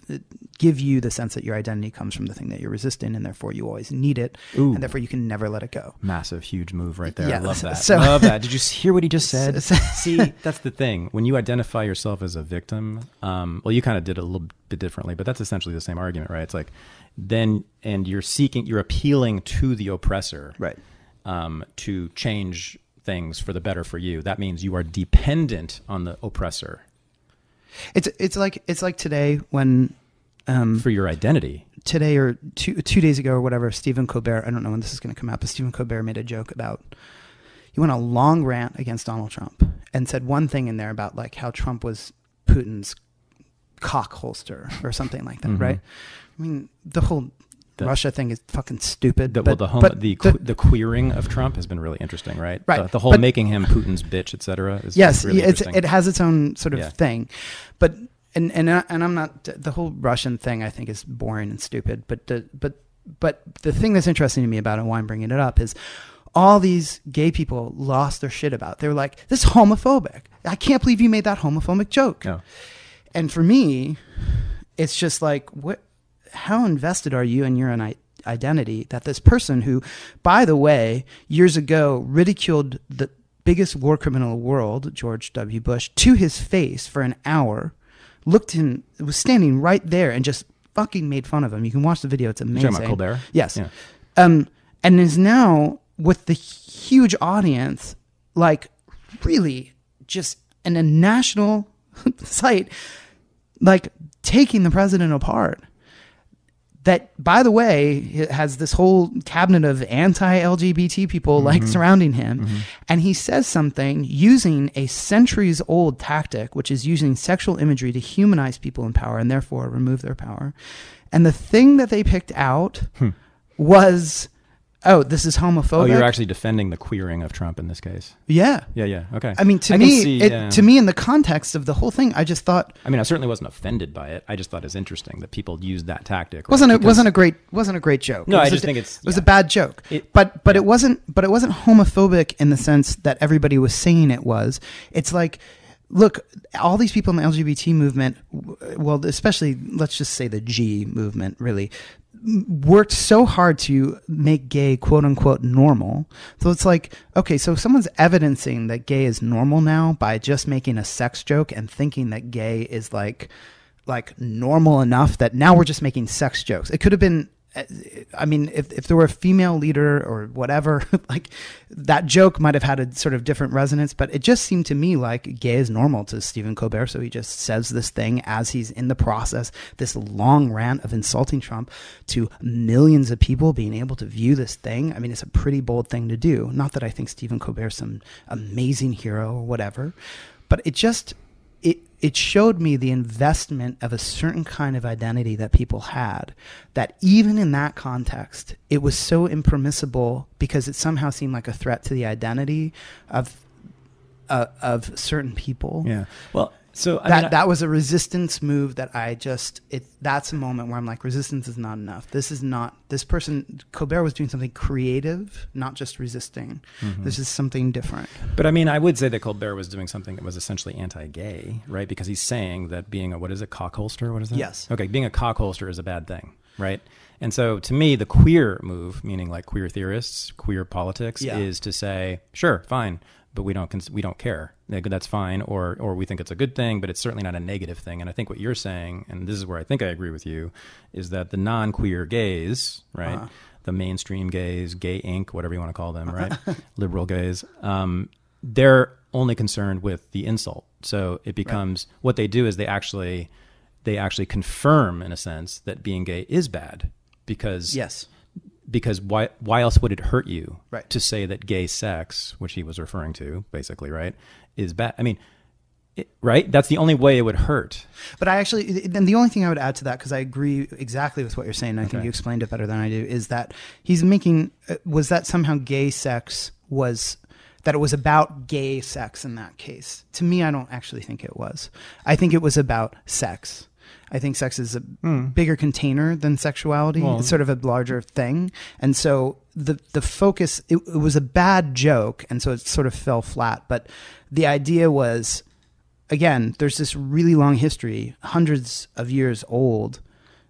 give you the sense that your identity comes from the thing that you're resisting, and therefore you always need it. Ooh. And therefore you can never let it go. Massive, huge move right there. Yeah. I love that. So, love that. Did you hear what he just said? So, see, that's the thing. When you identify yourself as a victim, um, well, you kind of did a little bit differently, but that's essentially the same argument, right? It's like then, and you're seeking, you're appealing to the oppressor, right? Um, to change things for the better for you. That means you are dependent on the oppressor. It's it's like it's like today when um, for your identity today or two two days ago or whatever, Stephen Colbert. I don't know when this is going to come out, but Stephen Colbert made a joke about he went on a long rant against Donald Trump and said one thing in there about like how Trump was Putin's cock holster or something like that, mm-hmm. right? I mean, the whole the, Russia thing is fucking stupid. The, but, well, the, home, but the, the the queering of Trump has been really interesting, right? Right. The, the whole but, making him Putin's bitch, et cetera. Is yes, really it's, it has its own sort of yeah. thing. But and and and I'm not the whole Russian thing. I think is boring and stupid. But the, but but the thing that's interesting to me about it, and why I'm bringing it up, is all these gay people lost their shit about. They were like, "This is homophobic. I can't believe you made that homophobic joke." No. And for me, it's just like what. How invested are you in your own identity that this person who, by the way, years ago ridiculed the biggest war criminal in the world, George W. Bush, to his face for an hour, looked him, was standing right there and just fucking made fun of him. You can watch the video. It's amazing. You're talking about Colbert? Yes. Yeah. Um, and is now with the huge audience, like really just in a national site, like taking the president apart. That, by the way, has this whole cabinet of anti-L G B T people mm-hmm. like surrounding him. Mm-hmm. And he says something using a centuries-old tactic, which is using sexual imagery to humanize people in power and therefore remove their power. And the thing that they picked out hmm. was, oh, this is homophobic. Oh, you're actually defending the queering of Trump in this case. Yeah. Yeah, yeah. Okay. I mean, to I me, see, it, yeah. to me, in the context of the whole thing, I just thought. I mean, I certainly wasn't offended by it. I just thought it was interesting that people used that tactic. Right? Wasn't it? Because wasn't a great. Wasn't a great joke. No, I just a, think it's. It was yeah. a bad joke. It, but but yeah. it wasn't. But it wasn't homophobic in the sense that everybody was saying it was. It's like. Look, all these people in the L G B T movement, well, especially, let's just say the G movement, really, worked so hard to make gay quote unquote normal. So it's like, okay, so if someone's evidencing that gay is normal now by just making a sex joke and thinking that gay is like like normal enough that now we're just making sex jokes. It could have been, I mean, if, if there were a female leader or whatever, like that joke might have had a sort of different resonance, but it just seemed to me like gay is normal to Stephen Colbert. So he just says this thing as he's in the process, this long rant of insulting Trump to millions of people being able to view this thing. I mean, it's a pretty bold thing to do. Not that I think Stephen Colbert's some amazing hero or whatever, but it just, it, it showed me the investment of a certain kind of identity that people had, that even in that context, it was so impermissible because it somehow seemed like a threat to the identity of, uh, of certain people. Yeah. Well, so that, I mean, I, that was a resistance move that I just, it, that's a moment where I'm like, resistance is not enough. This is not, this person, Colbert was doing something creative, not just resisting. Mm-hmm. This is something different. But I mean, I would say that Colbert was doing something that was essentially anti-gay, right? Because he's saying that being a, what is it, cockholster? What is that? Yes. Okay, being a cockholster is a bad thing, right? And so to me, the queer move, meaning like queer theorists, queer politics, yeah, is to say, sure, fine, but we don't, we don't care. That's fine. Or, or we think it's a good thing, but it's certainly not a negative thing. And I think what you're saying, and this is where I think I agree with you, is that the non-queer gays, right? Uh-huh. The mainstream gays, gay Incorporated, whatever you want to call them, right? Liberal gays, um, they're only concerned with the insult. So it becomes, right, what they do is they actually, they actually confirm in a sense that being gay is bad because, yes, because why, why else would it hurt you, right, to say that gay sex, which he was referring to basically, right, is bad? I mean, it, right? That's the only way it would hurt. But I actually, and the only thing I would add to that, because I agree exactly with what you're saying, and I okay. think you explained it better than I do, is that he's making, was that somehow gay sex was, that it was about gay sex in that case. To me, I don't actually think it was. I think it was about sex. I think sex is a mm. bigger container than sexuality. Well, it's sort of a larger thing. And so the the focus, it, it was a bad joke, and so it sort of fell flat. But the idea was, again, there's this really long history, hundreds of years old,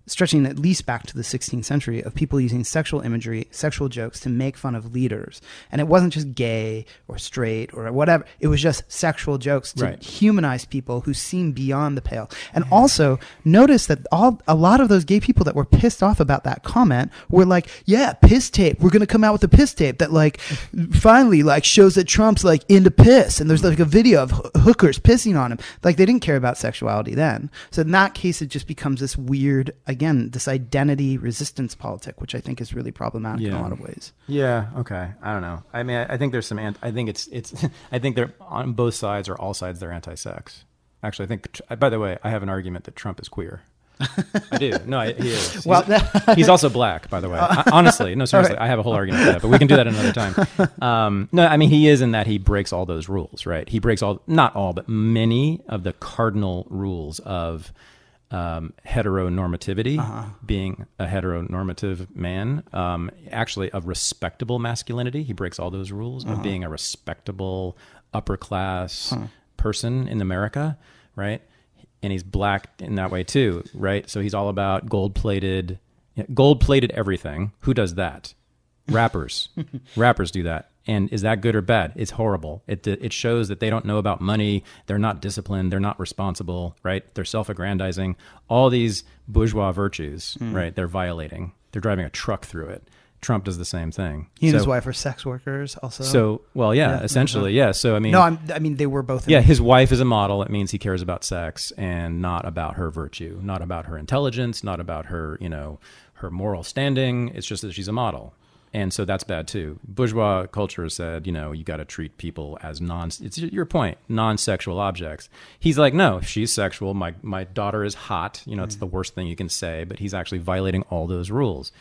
stretching at least back to the sixteenth century, of people using sexual imagery, sexual jokes to make fun of leaders. And it wasn't just gay or straight or whatever. It was just sexual jokes to right. humanize people who seem beyond the pale. And mm-hmm. also notice that all a lot of those gay people that were pissed off about that comment were like, yeah, piss tape. We're going to come out with a piss tape that like finally like shows that Trump's like into piss. And there's like a video of hookers pissing on him. Like they didn't care about sexuality then. So in that case, it just becomes this weird, again, this identity resistance politic, which I think is really problematic yeah. in a lot of ways. Yeah. Okay. I don't know. I mean, I, I think there's some, anti, I think it's, it's, I think they're on both sides or all sides, they're anti-sex. Actually, I think, by the way, I have an argument that Trump is queer. I do. No, I, he is. He's, well, he's also black, by the way. I, honestly, no, seriously, right. I have a whole argument for that, but we can do that another time. Um, no, I mean, he is in that he breaks all those rules, right? He breaks all, not all, but many of the cardinal rules of, Um, heteronormativity, uh-huh. being a heteronormative man, um, actually of respectable masculinity. He breaks all those rules uh-huh. of being a respectable upper class huh. person in America, right? And he's black in that way too, right? So he's all about gold-plated, gold-plated everything. Who does that? Rappers. Rappers do that. And is that good or bad? It's horrible. It it shows that they don't know about money. They're not disciplined. They're not responsible, right? They're self-aggrandizing. All these bourgeois virtues, mm. right? They're violating. They're driving a truck through it. Trump does the same thing. He and so, his wife are sex workers also. So, well, yeah, yeah. essentially, yeah. So, I mean... No, I'm, I mean, they were both... Yeah, his wife is a model. It means he cares about sex and not about her virtue, not about her intelligence, not about her, you know, her moral standing. It's just that she's a model. And so that's bad too. Bourgeois culture said, you know, you got to treat people as non, it's your point, non-sexual objects. He's like, no, she's sexual. My, my daughter is hot. You know, mm. it's the worst thing you can say, but he's actually violating all those rules.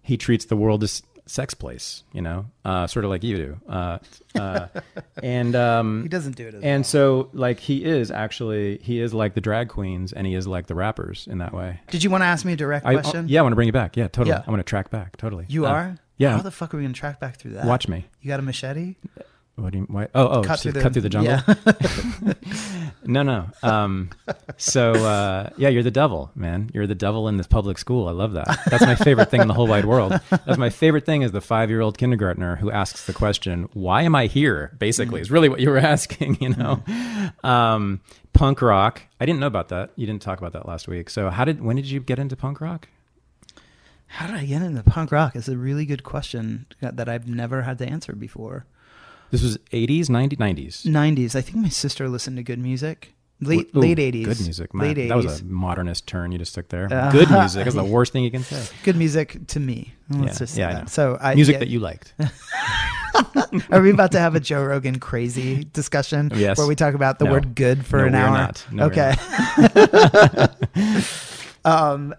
He treats the world as sex place, you know, uh, sort of like you do. Uh, uh, and um, he doesn't do it as And well. So like he is actually, he is like the drag queens and he is like the rappers in that way. Did you want to ask me a direct I, question? Oh, yeah, I want to bring you back. Yeah, totally. Yeah. I want to track back, totally. You uh, are? Yeah. How the fuck are we going to track back through that? Watch me. You got a machete? What do you, why? Oh, oh, cut, through the, cut through the jungle. Yeah. no, no. Um, so, uh, yeah, you're the devil, man. You're the devil in this public school. I love that. That's my favorite thing in the whole wide world. That's my favorite thing is the five-year-old kindergartner who asks the question, why am I here? Basically, is really what you were asking, you know? Um, punk rock. I didn't know about that. You didn't talk about that last week. So how did, when did you get into punk rock? How did I get into punk rock? It's a really good question that I've never had to answer before. This was eighties, nineties? nineties. I think my sister listened to good music. Late, Ooh, late eighties. Good music. Man, late eighties. That was a modernist turn you just took there. Uh, good music is the worst thing you can say. Good music to me. Let's yeah, just say yeah, that. I so I, music yeah. that you liked. Are we about to have a Joe Rogan crazy discussion yes. where we talk about the no. word good for no, an hour? Not. No, okay. Um,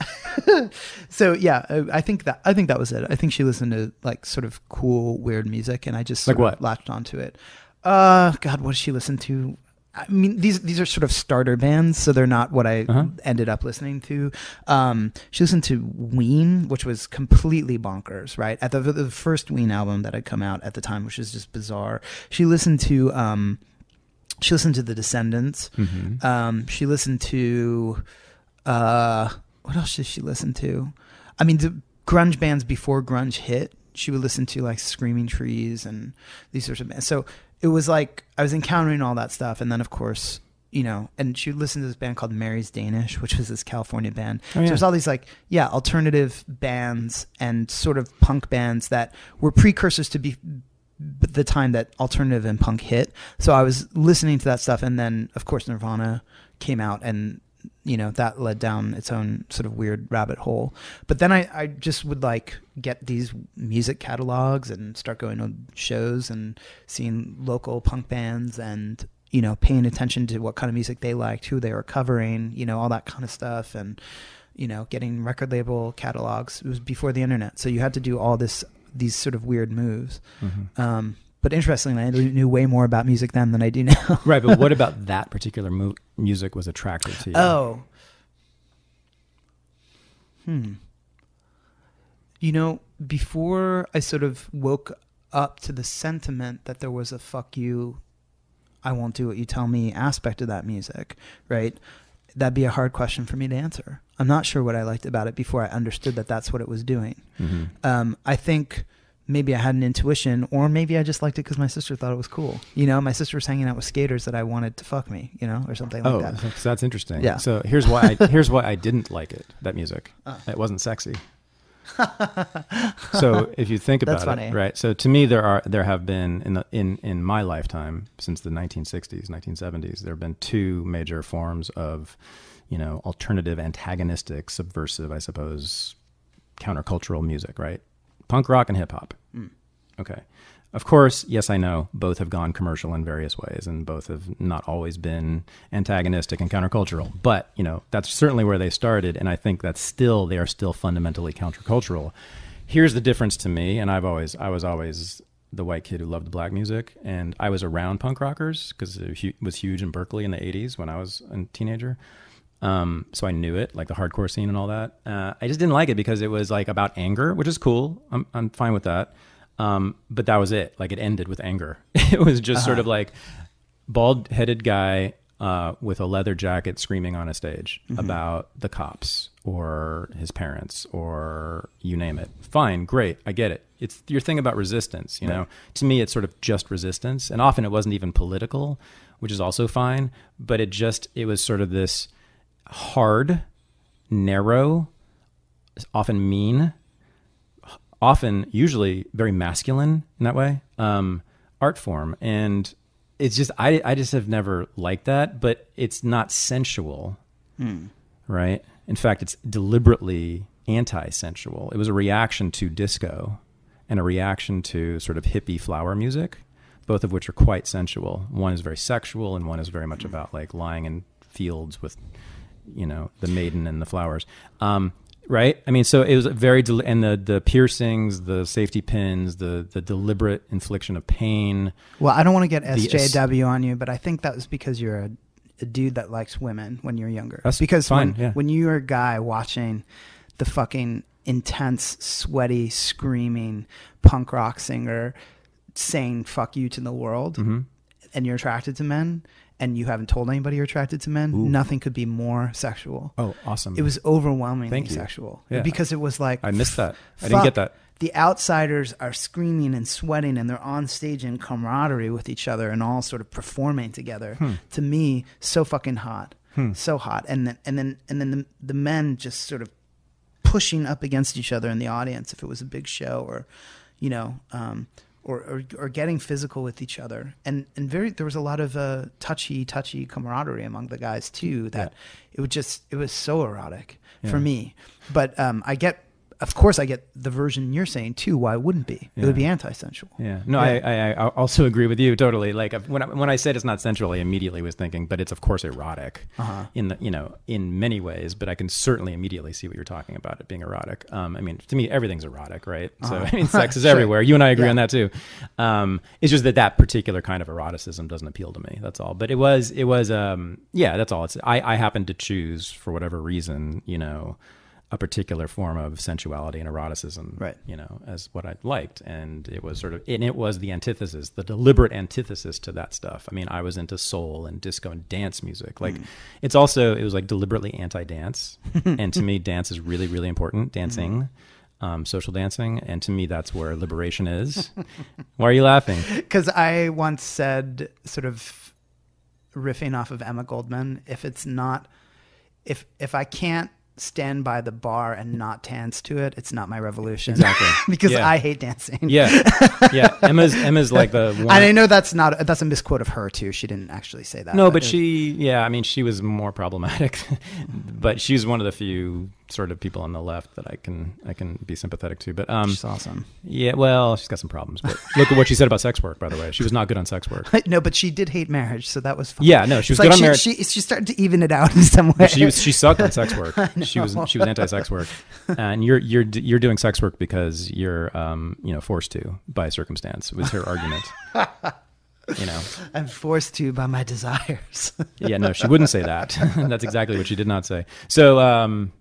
so yeah, I think that, I think that was it. I think she listened to like sort of cool, weird music and I just sort like what? Of latched onto it. Uh, God, what did she listen to? I mean, these, these are sort of starter bands, so they're not what I uh-huh. ended up listening to. Um, she listened to Ween, which was completely bonkers, right? At the, the first Ween album that had come out at the time, which was just bizarre. She listened to, um, she listened to The Descendants. Mm-hmm. Um, she listened to... Uh, what else did she listen to? I mean, the grunge bands before grunge hit, she would listen to like Screaming Trees and these sorts of bands. So it was like, I was encountering all that stuff. And then of course, you know, and she would listen to this band called Mary's Danish, which was this California band. Oh, yeah. So there's all these like, yeah, alternative bands and sort of punk bands that were precursors to be the time that alternative and punk hit. So I was listening to that stuff. And then of course, Nirvana came out and you know, that led down its own sort of weird rabbit hole. But then I, I just would like get these music catalogs and start going to shows and seeing local punk bands and, you know, paying attention to what kind of music they liked, who they were covering, you know, all that kind of stuff. And, you know, getting record label catalogs. It was before the internet. So you had to do all this, these sort of weird moves. Mm-hmm. Um, But interestingly, I knew way more about music then than I do now. Right, but what about that particular mu music was attractive to you? Oh. Hmm. You know, before I sort of woke up to the sentiment that there was a fuck you, I won't do what you tell me aspect of that music, right? That'd be a hard question for me to answer. I'm not sure what I liked about it before I understood that that's what it was doing. Mm-hmm. um, I think... Maybe I had an intuition, or maybe I just liked it because my sister thought it was cool. You know, my sister was hanging out with skaters that I wanted to fuck me, you know, or something like oh, that. Oh, so that's interesting. Yeah. So here's why I, here's why I didn't like it, that music. Uh. It wasn't sexy. So if you think about that's funny. It, right? So to me, there are there have been, in, the, in, in my lifetime, since the nineteen sixties, nineteen seventies, there have been two major forms of, you know, alternative, antagonistic, subversive, I suppose, countercultural music, right? Punk rock and hip hop. Mm. Okay. Of course, yes, I know both have gone commercial in various ways and both have not always been antagonistic and countercultural, but you know, that's certainly where they started. And I think that's still, they are still fundamentally countercultural. Here's the difference to me. And I've always, I was always the white kid who loved black music, and I was around punk rockers because it was huge in Berkeley in the eighties when I was a teenager. Um, so I knew it, like the hardcore scene and all that. Uh, I just didn't like it because it was like about anger, which is cool. I'm, I'm fine with that. Um, but that was it. Like it ended with anger. It was just uh-huh. sort of like bald headed guy, uh, with a leather jacket screaming on a stage mm-hmm. about the cops or his parents or you name it. Fine. Great. I get it. It's your thing about resistance. You right. know, to me, it's sort of just resistance. And often it wasn't even political, which is also fine, but it just, it was sort of this hard, narrow, often mean, often usually very masculine in that way, um, art form. And it's just, I, I just have never liked that, but it's not sensual, hmm. right? In fact, it's deliberately anti-sensual. It was a reaction to disco and a reaction to sort of hippie flower music, both of which are quite sensual. One is very sexual and one is very much about like lying in fields with... you know, the maiden and the flowers. Um, right. I mean, so it was very, del and the, the piercings, the safety pins, the, the deliberate infliction of pain. Well, I don't want to get S J W on you, but I think that was because you're a, a dude that likes women when you're younger. That's because fine, when, yeah. when you're a guy watching the fucking intense, sweaty, screaming punk rock singer saying fuck you to the world, mm-hmm. and you're attracted to men, and you haven't told anybody you're attracted to men, Ooh. Nothing could be more sexual. Oh, awesome. It was overwhelmingly Thank you. Sexual. Yeah. Because it was like... I missed that. I didn't get that. The outsiders are screaming and sweating, and they're on stage in camaraderie with each other and all sort of performing together. Hmm. To me, so fucking hot. Hmm. So hot. And then and then, and then the, the men just sort of pushing up against each other in the audience if it was a big show or, you know... Um, Or, or, or getting physical with each other, and and very there was a lot of uh, touchy touchy camaraderie among the guys too. That yeah. it would just it was so erotic yeah. for me. But um, I get, of course, I get the version you're saying too. Why wouldn't be? Yeah. It would be anti-sensual. Yeah. No, yeah. I, I I also agree with you totally. Like when I, when I said it's not sensual, I immediately was thinking, but it's of course erotic uh-huh. in the you know in many ways. But I can certainly immediately see what you're talking about it being erotic. Um, I mean, to me, everything's erotic, right? Uh-huh. So I mean, sex is sure. everywhere. You and I agree yeah. on that too. Um, it's just that that particular kind of eroticism doesn't appeal to me. That's all. But it was it was um yeah that's all. It's I I happened to choose for whatever reason you know. a particular form of sensuality and eroticism, right. you know, as what I liked. And it was sort of, and it was the antithesis, the deliberate antithesis to that stuff. I mean, I was into soul and disco and dance music. Like mm. it's also, it was like deliberately anti-dance. And to me, dance is really, really important. Dancing. Mm. Um, social dancing, and to me that's where liberation is. Why are you laughing? Because I once said, sort of riffing off of Emma Goldman, if it's not, if if I can't stand by the bar and not dance to it, it's not my revolution. Exactly. Because yeah. I hate dancing. Yeah. Yeah. Emma's Emma's like the one. And I know that's not that's a misquote of her too. She didn't actually say that. No, but, but she yeah, I mean she was more problematic. But she's one of the few sort of people on the left that I can I can be sympathetic to. But um she's awesome. Yeah, well, she's got some problems. But look at what she said about sex work, by the way. She was not good on sex work. No, but she did hate marriage, so that was fun. Yeah, no, she was it's good like on she, marriage. She she started to even it out in some way. She was, she sucked on sex work. She was she was anti-sex work. And you're you're you're doing sex work because you're um, you know, forced to by circumstance was her argument. You know, I'm forced to by my desires. Yeah, no, she wouldn't say that. That's exactly what she did not say. So um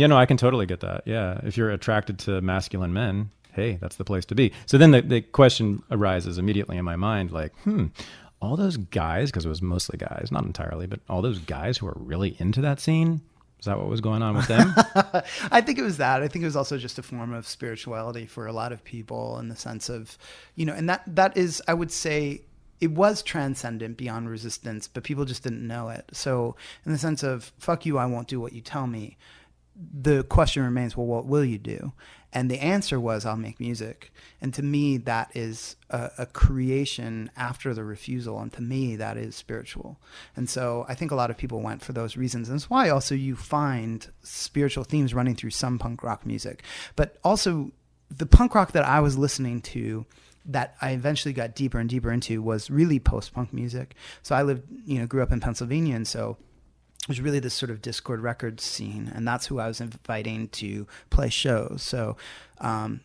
yeah, no, I can totally get that. Yeah. If you're attracted to masculine men, hey, that's the place to be. So then the, the question arises immediately in my mind, like, hmm, all those guys, because it was mostly guys, not entirely, but all those guys who are really into that scene, is that what was going on with them? I think it was that. I think it was also just a form of spirituality for a lot of people in the sense of, you know, and that that is, I would say, it was transcendent beyond resistance, but people just didn't know it. So in the sense of, fuck you, I won't do what you tell me. The question remains, well, what will you do? And the answer was, I'll make music. And to me, that is a, a creation after the refusal. And to me, that is spiritual. And so I think a lot of people went for those reasons. And it's why also you find spiritual themes running through some punk rock music. But also the punk rock that I was listening to that I eventually got deeper and deeper into was really post-punk music. So I lived, you know, grew up in Pennsylvania. And so it was really this sort of Discord record scene, and that's who I was inviting to play shows. So um,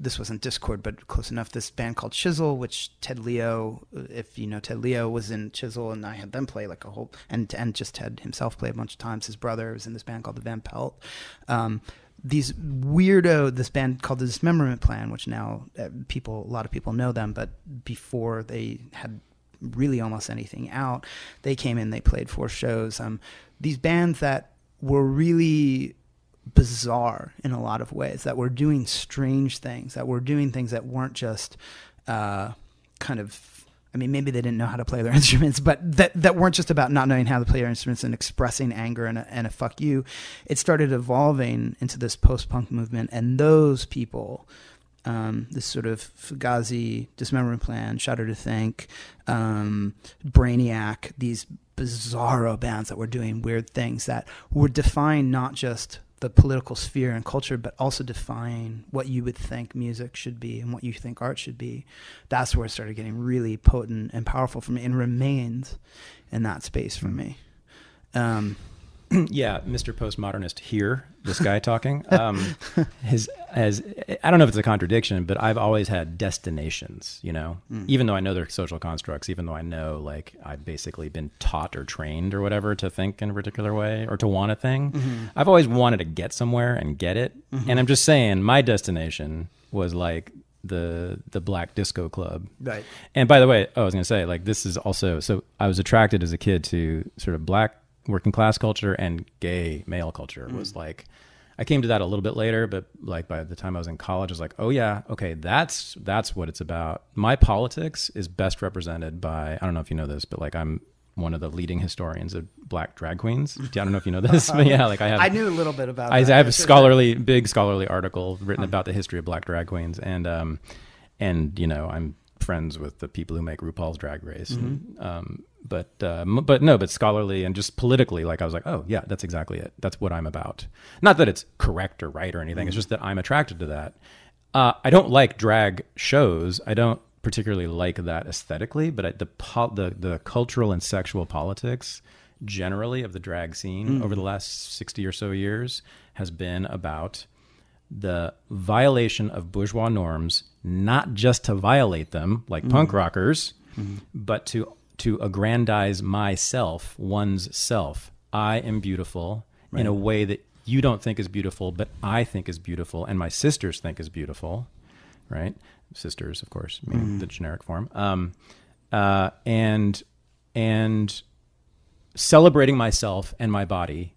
this wasn't Discord, but close enough. This band called Chisel, which Ted Leo, if you know Ted Leo, was in Chisel, and I had them play like a whole, and and just Ted himself play a bunch of times. His brother was in this band called the Van Pelt. Um, these weirdo, this band called the Dismemberment Plan, which now people, a lot of people know them, but before they had really almost anything out, they came in, they played four shows. Um, these bands that were really bizarre in a lot of ways, that were doing strange things, that were doing things that weren't just uh, kind of, I mean, maybe they didn't know how to play their instruments, but that, that weren't just about not knowing how to play their instruments and expressing anger and a, and a fuck you. It started evolving into this post-punk movement, and those people... Um, this sort of Fugazi, Dismemberment Plan, Shudder to Think, um, Brainiac, these bizarro bands that were doing weird things that were defying not just the political sphere and culture, but also defying what you would think music should be and what you think art should be. That's where it started getting really potent and powerful for me, and remains in that space for me. Um, Yeah, Mister Postmodernist here, this guy talking, um, has, has, I don't know if it's a contradiction, but I've always had destinations, you know, mm. even though I know they're social constructs, even though I know, like, I've basically been taught or trained or whatever to think in a particular way or to want a thing. Mm-hmm. I've always wanted to get somewhere and get it. Mm-hmm. And I'm just saying my destination was like the the black disco club. Right. And by the way, I was going to say, like, this is also, so I was attracted as a kid to sort of black working class culture and gay male culture. Mm. Was like, I came to that a little bit later, but like by the time I was in college, I was like, oh yeah, okay, that's that's what it's about. My politics is best represented by, I don't know if you know this, but like I'm one of the leading historians of black drag queens. I don't know if you know this, but yeah, like I have. I knew a little bit about I, that. I have a scholarly, big scholarly article written about the history of black drag queens, and um, and you know, I'm friends with the people who make RuPaul's Drag Race, mm-hmm. and, um, but uh, but no, but scholarly and just politically, like I was like, oh yeah, that's exactly it. That's what I'm about. Not that it's correct or right or anything. Mm-hmm. It's just that I'm attracted to that. Uh, I don't like drag shows. I don't particularly like that aesthetically, but at the, po- the the cultural and sexual politics generally of the drag scene mm. over the last sixty or so years has been about the violation of bourgeois norms, not just to violate them like mm. punk rockers, mm. but to to aggrandize myself, one's self. I am beautiful right. in a way that you don't think is beautiful, but I think is beautiful, and my sisters think is beautiful, right? Sisters, of course, meaning mm-hmm. the generic form, um, uh, and and celebrating myself and my body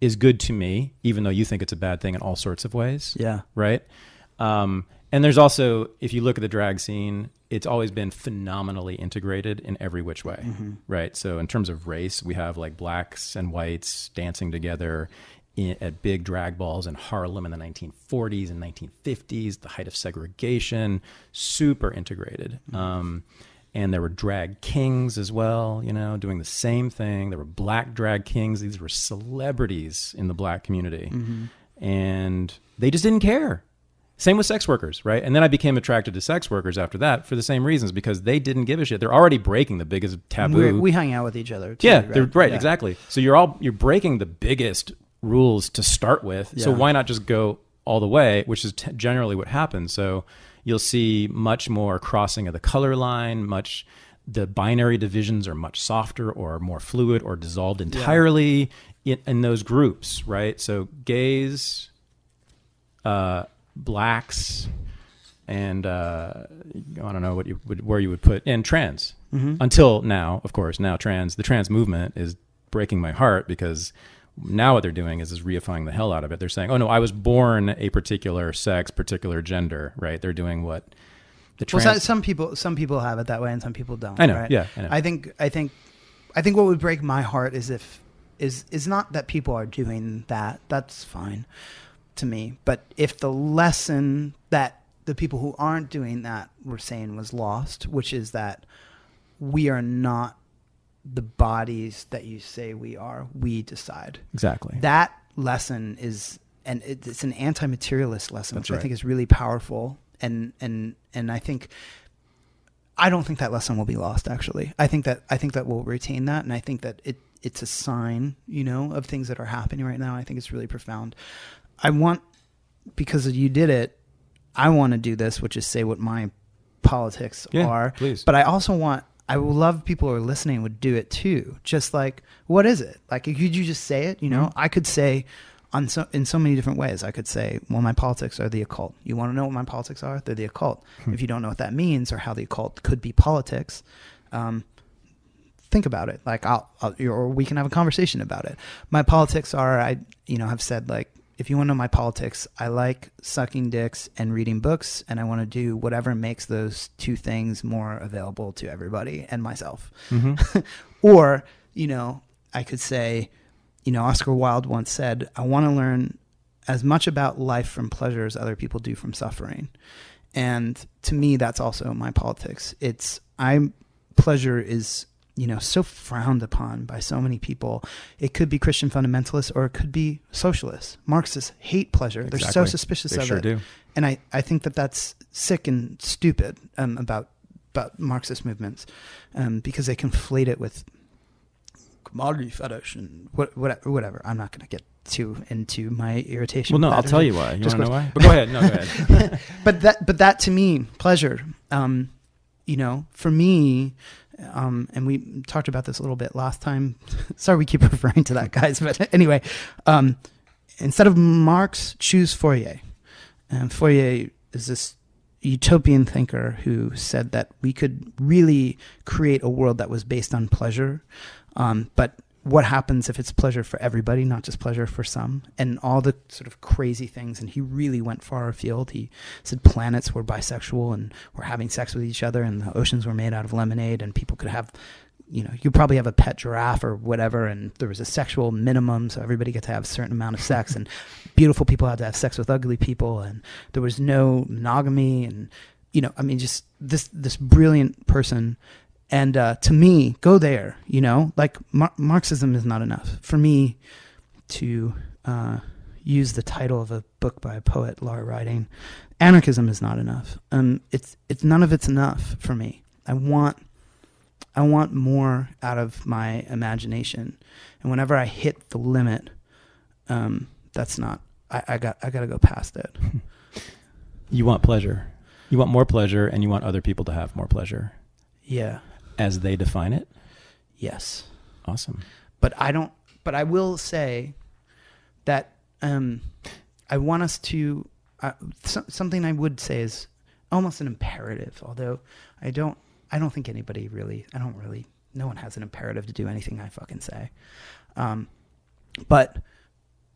is good to me, even though you think it's a bad thing in all sorts of ways. Yeah, right. Um, and there's also, if you look at the drag scene, it's always been phenomenally integrated in every which way, mm-hmm. right? So in terms of race, we have like blacks and whites dancing together in, at big drag balls in Harlem in the nineteen forties and nineteen fifties, the height of segregation, super integrated. Mm-hmm. Um, and there were drag kings as well, you know, doing the same thing. There were black drag kings. These were celebrities in the black community. Mm-hmm. And they just didn't care. Same with sex workers, right? And then I became attracted to sex workers after that for the same reasons, because they didn't give a shit. They're already breaking the biggest taboo. We, we hang out with each other too, yeah, right? They're, right, yeah. exactly. So you're all you're breaking the biggest rules to start with. Yeah. So why not just go all the way, which is t- generally what happens. So you'll see much more crossing of the color line, much the binary divisions are much softer or more fluid or dissolved entirely yeah. in, in those groups, right? So gays, uh, blacks, and uh, I don't know what you would, where you would put, and trans. Mm-hmm. Until now, of course, now trans, the trans movement is breaking my heart because now what they're doing is, is reifying the hell out of it. They're saying, oh no, I was born a particular sex, particular gender, right? They're doing what the trans... Well, so, some people, some people have it that way and some people don't. I know, right? yeah. I, know. I think, I think, I think what would break my heart is if, is, is not that people are doing that. That's fine to me. But if the lesson that the people who aren't doing that were saying was lost, which is that we are not the bodies that you say we are, we decide. Exactly. That lesson is, and it, it's an anti-materialist lesson, That's which right. I think is really powerful. And, and, and I think, I don't think that lesson will be lost actually. I think that, I think that we'll retain that. And I think that it, it's a sign, you know, of things that are happening right now. I think it's really profound. I want, because you did it, I want to do this, which is say what my politics yeah, are, please. But I also want, I would love people who are listening would do it too. Just like, what is it? Like, could you just say it? You know, mm-hmm. I could say on so, in so many different ways. I could say, well, my politics are the occult. You want to know what my politics are? They're the occult. Hmm. If you don't know what that means or how the occult could be politics, um, think about it. Like, I'll, I'll, or we can have a conversation about it. My politics are, I, you know, have said like, if you want to know my politics, I like sucking dicks and reading books, and I want to do whatever makes those two things more available to everybody and myself. Mm-hmm. Or, you know, I could say, you know, Oscar Wilde once said, I want to learn as much about life from pleasure as other people do from suffering. And to me, that's also my politics. It's, I'm, pleasure is, you know, so frowned upon by so many people. It could be Christian fundamentalists or it could be socialists. Marxists hate pleasure. Exactly. They're so suspicious they of sure it. Do. And I, I think that that's sick and stupid um, about, about Marxist movements um, because they conflate it with commodity fetish and what, whatever, whatever. I'm not going to get too into my irritation. Well, no, I'll tell you why. You want to know why? But go ahead. No, go ahead. But that, but that to me, pleasure, um, you know, for me, Um, and we talked about this a little bit last time. Sorry, we keep referring to that, guys. But anyway, um, instead of Marx, choose Fourier. And Fourier is this, utopian thinker who said that we could really create a world that was based on pleasure, um, but what happens if it's pleasure for everybody, not just pleasure for some, and all the sort of crazy things. And he really went far afield. He said planets were bisexual and were having sex with each other, and the oceans were made out of lemonade, and people could have, you know, you probably have a pet giraffe or whatever, and there was a sexual minimum, so everybody got to have a certain amount of sex, and beautiful people had to have sex with ugly people, and there was no monogamy, and, you know, I mean, just this this brilliant person. And uh, to me, go there, you know, like Mar Marxism is not enough. For me to uh, use the title of a book by a poet, Laura Riding, anarchism is not enough. Um, it's, it's none of it's enough for me. I want, I want more out of my imagination. And whenever I hit the limit, um, that's not, I, I got, I got to go past it. You want pleasure. You want more pleasure, and you want other people to have more pleasure. Yeah. As they define it? Yes. Awesome. But I don't, but I will say that um, I want us to, uh, so, something I would say is almost an imperative, although I don't, I don't think anybody really, I don't really, no one has an imperative to do anything I fucking say. Um, but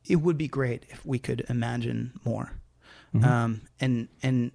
it would be great if we could imagine more. Mm-hmm. um, and, and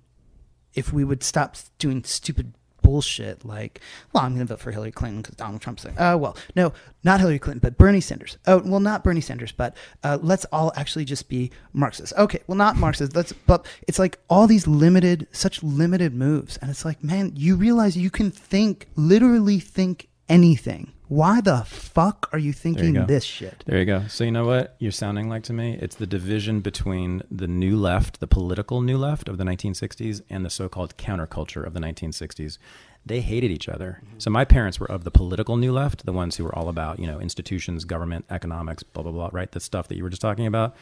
if we would stop doing stupid bullshit like, well, I'm going to vote for Hillary Clinton because Donald Trump's saying, oh, well, no, not Hillary Clinton, but Bernie Sanders. Oh, well, not Bernie Sanders, but uh, let's all actually just be Marxists. Okay, well, not Marxists. Let's, but it's like all these limited, such limited moves. And it's like, man, you realize you can think, literally think anything. Why the fuck are you thinking this shit? There you go. So you know what you're sounding like to me? It's the division between the new left, the political new left of the nineteen sixties, and the so-called counterculture of the nineteen sixties. They hated each other. Mm-hmm. So my parents were of the political new left, the ones who were all about, you know, institutions, government, economics, blah, blah, blah, right? The stuff that you were just talking about.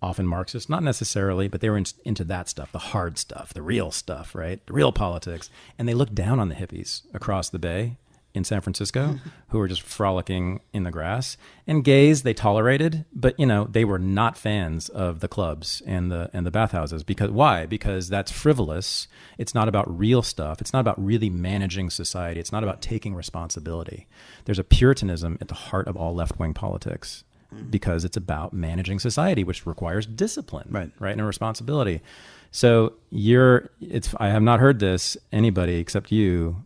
Often Marxist, not necessarily, but they were in, into that stuff, the hard stuff, the real stuff, right? The real politics. And they looked down on the hippies across the bay in San Francisco, who were just frolicking in the grass. And gays, they tolerated, but you know, they were not fans of the clubs and the and the bathhouses. Because why? Because that's frivolous. It's not about real stuff. It's not about really managing society. It's not about taking responsibility. There's a Puritanism at the heart of all left-wing politics, because it's about managing society, which requires discipline, right? Right, and a responsibility. So you're, it's, I have not heard this, anybody except you,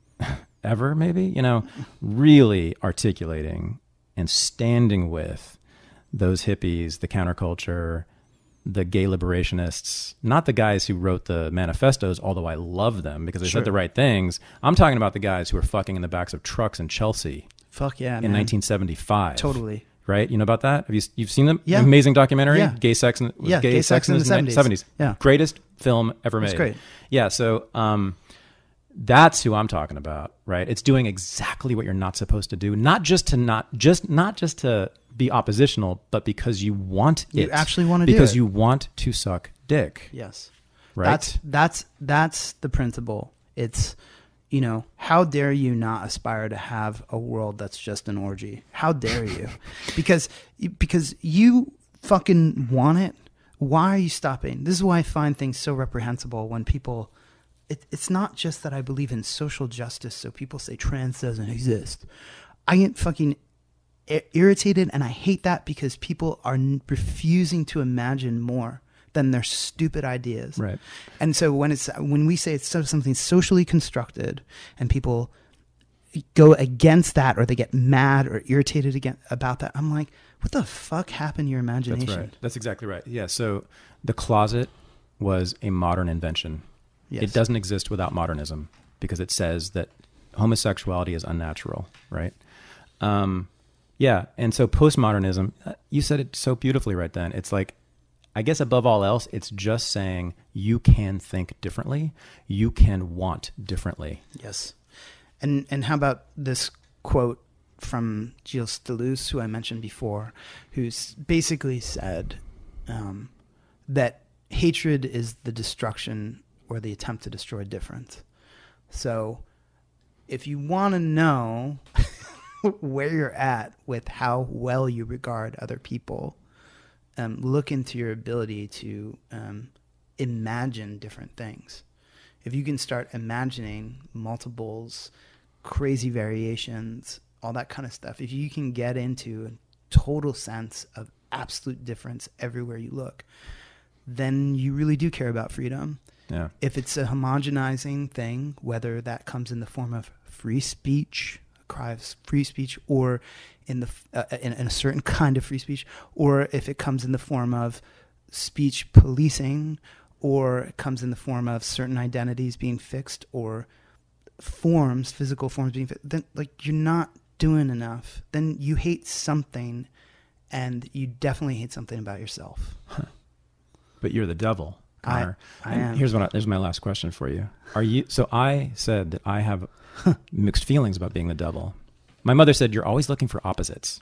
ever, maybe, you know, really articulating and standing with those hippies, the counterculture, the gay liberationists, not the guys who wrote the manifestos, although I love them because they sure said the right things. I'm talking about the guys who were fucking in the backs of trucks in Chelsea. Fuck yeah, in man. nineteen seventy-five. Totally. Right? You know about that? Have you, you've seen them? Yeah. Amazing documentary. Yeah. Gay sex in, yeah, gay, gay sex, sex in, in the seventies. seventies. Yeah. Greatest film ever made. It's great. Yeah. So, um, that's who I'm talking about, right? It's doing exactly what you're not supposed to do, not just to not just not just to be oppositional, but because you want it. You actually want to do it. Because you want to suck dick. Yes. Right? That's that's that's the principle. It's, you know, how dare you not aspire to have a world that's just an orgy? How dare you? Because because you fucking want it. Why are you stopping? This is why I find things so reprehensible when people, It, it's not just that I believe in social justice, so people say trans doesn't exist. I get fucking irritated, and I hate that, because people are n refusing to imagine more than their stupid ideas. Right. And so when it's when we say it's sort of something socially constructed, and people go against that, or they get mad or irritated again about that, I'm like, what the fuck happened to your imagination? That's right. That's exactly right. Yeah. So the closet was a modern invention. Yes. It doesn't exist without modernism, because it says that homosexuality is unnatural, right? Um, yeah, and so postmodernism, you said it so beautifully right then. It's like, I guess above all else, it's just saying you can think differently. You can want differently. Yes. And, and how about this quote from Gilles Deleuze, who I mentioned before, who's basically said um, that hatred is the destruction or the attempt to destroy difference. So if you want to know where you're at with how well you regard other people, um, look into your ability to um, imagine different things. if you can start imagining multiples, crazy variations, all that kind of stuff, if you can get into a total sense of absolute difference everywhere you look, then you really do care about freedom. Yeah. If it's a homogenizing thing, whether that comes in the form of free speech, a cry of free speech, or in the uh, in, in a certain kind of free speech, or if it comes in the form of speech policing, or it comes in the form of certain identities being fixed, or forms, physical forms being fixed, then like you're not doing enough. Then you hate something, and you definitely hate something about yourself. Huh. But you're the devil, Connor. I, I am. Here's what I, here's my last question for you. Are you? So I said that I have mixed feelings about being the devil. My mother said you're always looking for opposites.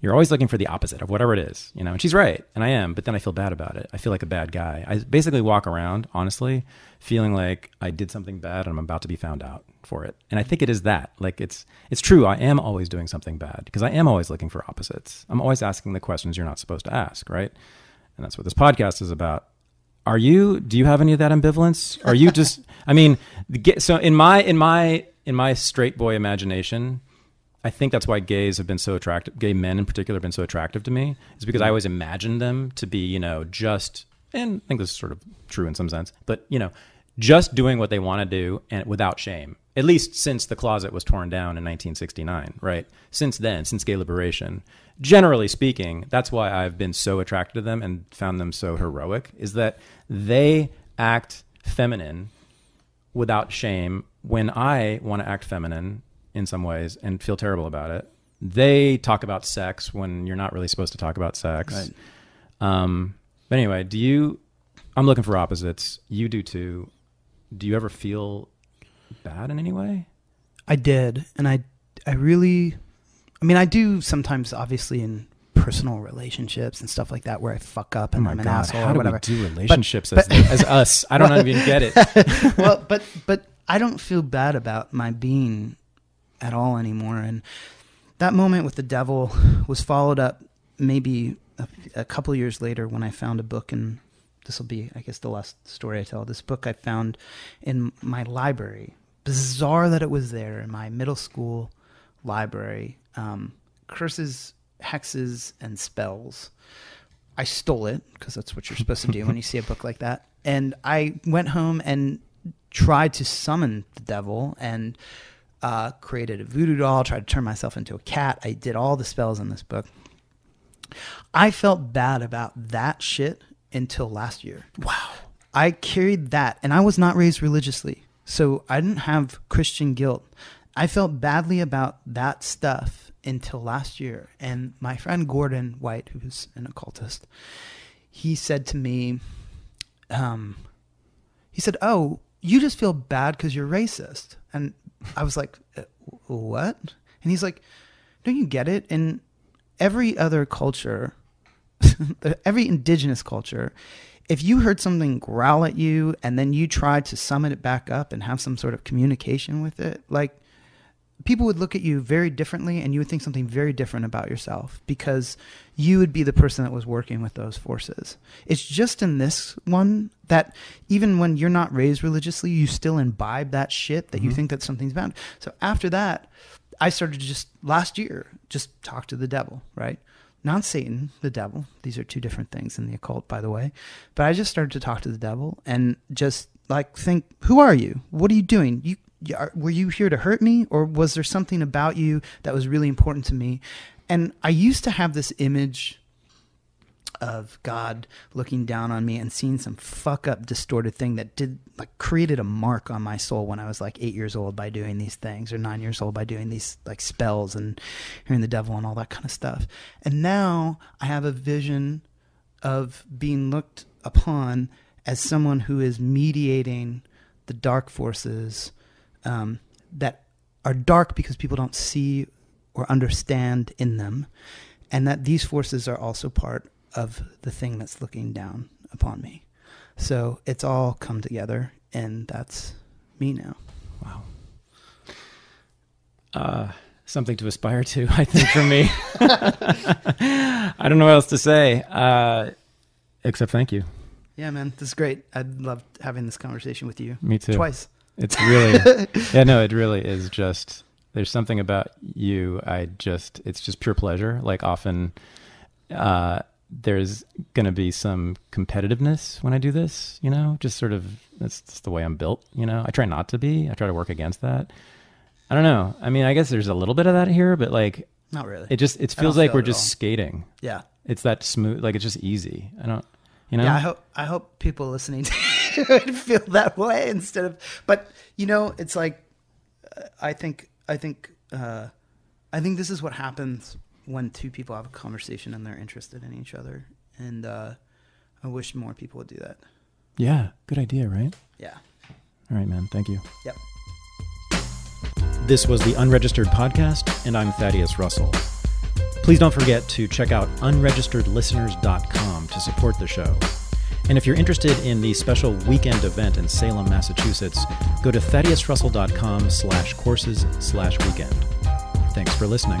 You're always looking for the opposite of whatever it is, you know, and she's right, and I am, but then I feel bad about it. I feel like a bad guy. I basically walk around, honestly, feeling like I did something bad and I'm about to be found out for it. And I think it is that, like, it's it's true. I am always doing something bad because I am always looking for opposites. I'm always asking the questions you're not supposed to ask, right? And that's what this podcast is about. Are you, do you have any of that ambivalence? Are you just, I mean, get, so in my, in my, in my straight boy imagination, I think that's why gays have been so attractive, gay men in particular have been so attractive to me, is because I always imagined them to be, you know, just, and I think this is sort of true in some sense, but, you know, just doing what they want to do and without shame, at least since the closet was torn down in nineteen sixty-nine, right? Since then, since gay liberation, generally speaking, that's why I've been so attracted to them and found them so heroic, is that they act feminine without shame when I want to act feminine in some ways and feel terrible about it. They talk about sex when you're not really supposed to talk about sex. Right. Um, but anyway, do you, I'm looking for opposites. You do too. Do you ever feel bad in any way? I did. And I, I really, I mean, I do sometimes, obviously, in personal relationships and stuff like that, where I fuck up and oh I'm an God. asshole How or whatever. How do we do relationships but, as, but, as us? I don't well, even get it. well, but, but I don't feel bad about my being at all anymore. And that moment with the devil was followed up maybe a, a couple years later when I found a book, and this will be, I guess, the last story I tell. This book I found in my library. Bizarre that it was there in my middle school library. Um, curses, hexes, and spells. I stole it because that's what you're supposed to do when you see a book like that. And I went home and tried to summon the devil and Uh, created a voodoo doll, tried to turn myself into a cat. I did all the spells in this book. I felt bad about that shit until last year. Wow. I carried that, and I was not raised religiously, so I didn't have Christian guilt. I felt badly about that stuff until last year. And my friend Gordon White, who's an occultist, he said to me, um, he said, oh, you just feel bad because you're racist. And I was like, what? And he's like, don't you get it? In every other culture, every indigenous culture, if you heard something growl at you and then you tried to summon it back up and have some sort of communication with it, like, people would look at you very differently and you would think something very different about yourself because you would be the person that was working with those forces. It's just in this one that even when you're not raised religiously, you still imbibe that shit that mm-hmm. you think that something's bound. So after that, I started to just last year, just talk to the devil, right? Not Satan, the devil. These are two different things in the occult, by the way. But I just started to talk to the devil and just like think, who are you? What are you doing? You, were you here to hurt me, or was there something about you that was really important to me? And I used to have this image of God looking down on me and seeing some fuck up distorted thing that did like created a mark on my soul when I was like eight years old by doing these things, or nine years old by doing these like spells and hearing the devil and all that kind of stuff. And now I have a vision of being looked upon as someone who is mediating the dark forces Um, that are dark because people don't see or understand in them, and that these forces are also part of the thing that's looking down upon me. So it's all come together, and that's me now. Wow. Uh, something to aspire to, I think, for me. I don't know what else to say, uh, except thank you. Yeah, man, this is great. I loved having this conversation with you. Me too. Twice. It's really, yeah, no, it really is just, there's something about you. I just, it's just pure pleasure. Like often, uh, there's going to be some competitiveness when I do this, you know, just sort of, that's just the way I'm built. You know, I try not to be, I try to work against that. I don't know. I mean, I guess there's a little bit of that here, but like, not really. It just, it feels like we're just skating. Yeah. It's that smooth, like it's just easy. I don't, you know? Yeah, I hope, I hope people listening to feel that way instead of, but you know, it's like, I think, I think, uh, I think this is what happens when two people have a conversation and they're interested in each other. And, uh, I wish more people would do that. Yeah. Good idea, right? Yeah. All right, man. Thank you. Yep. This was the Unregistered Podcast, and I'm Thaddeus Russell. Please don't forget to check out unregistered listeners dot com to support the show. And if you're interested in the special weekend event in Salem, Massachusetts, go to thaddeus russell dot com slash courses slash weekend. Thanks for listening.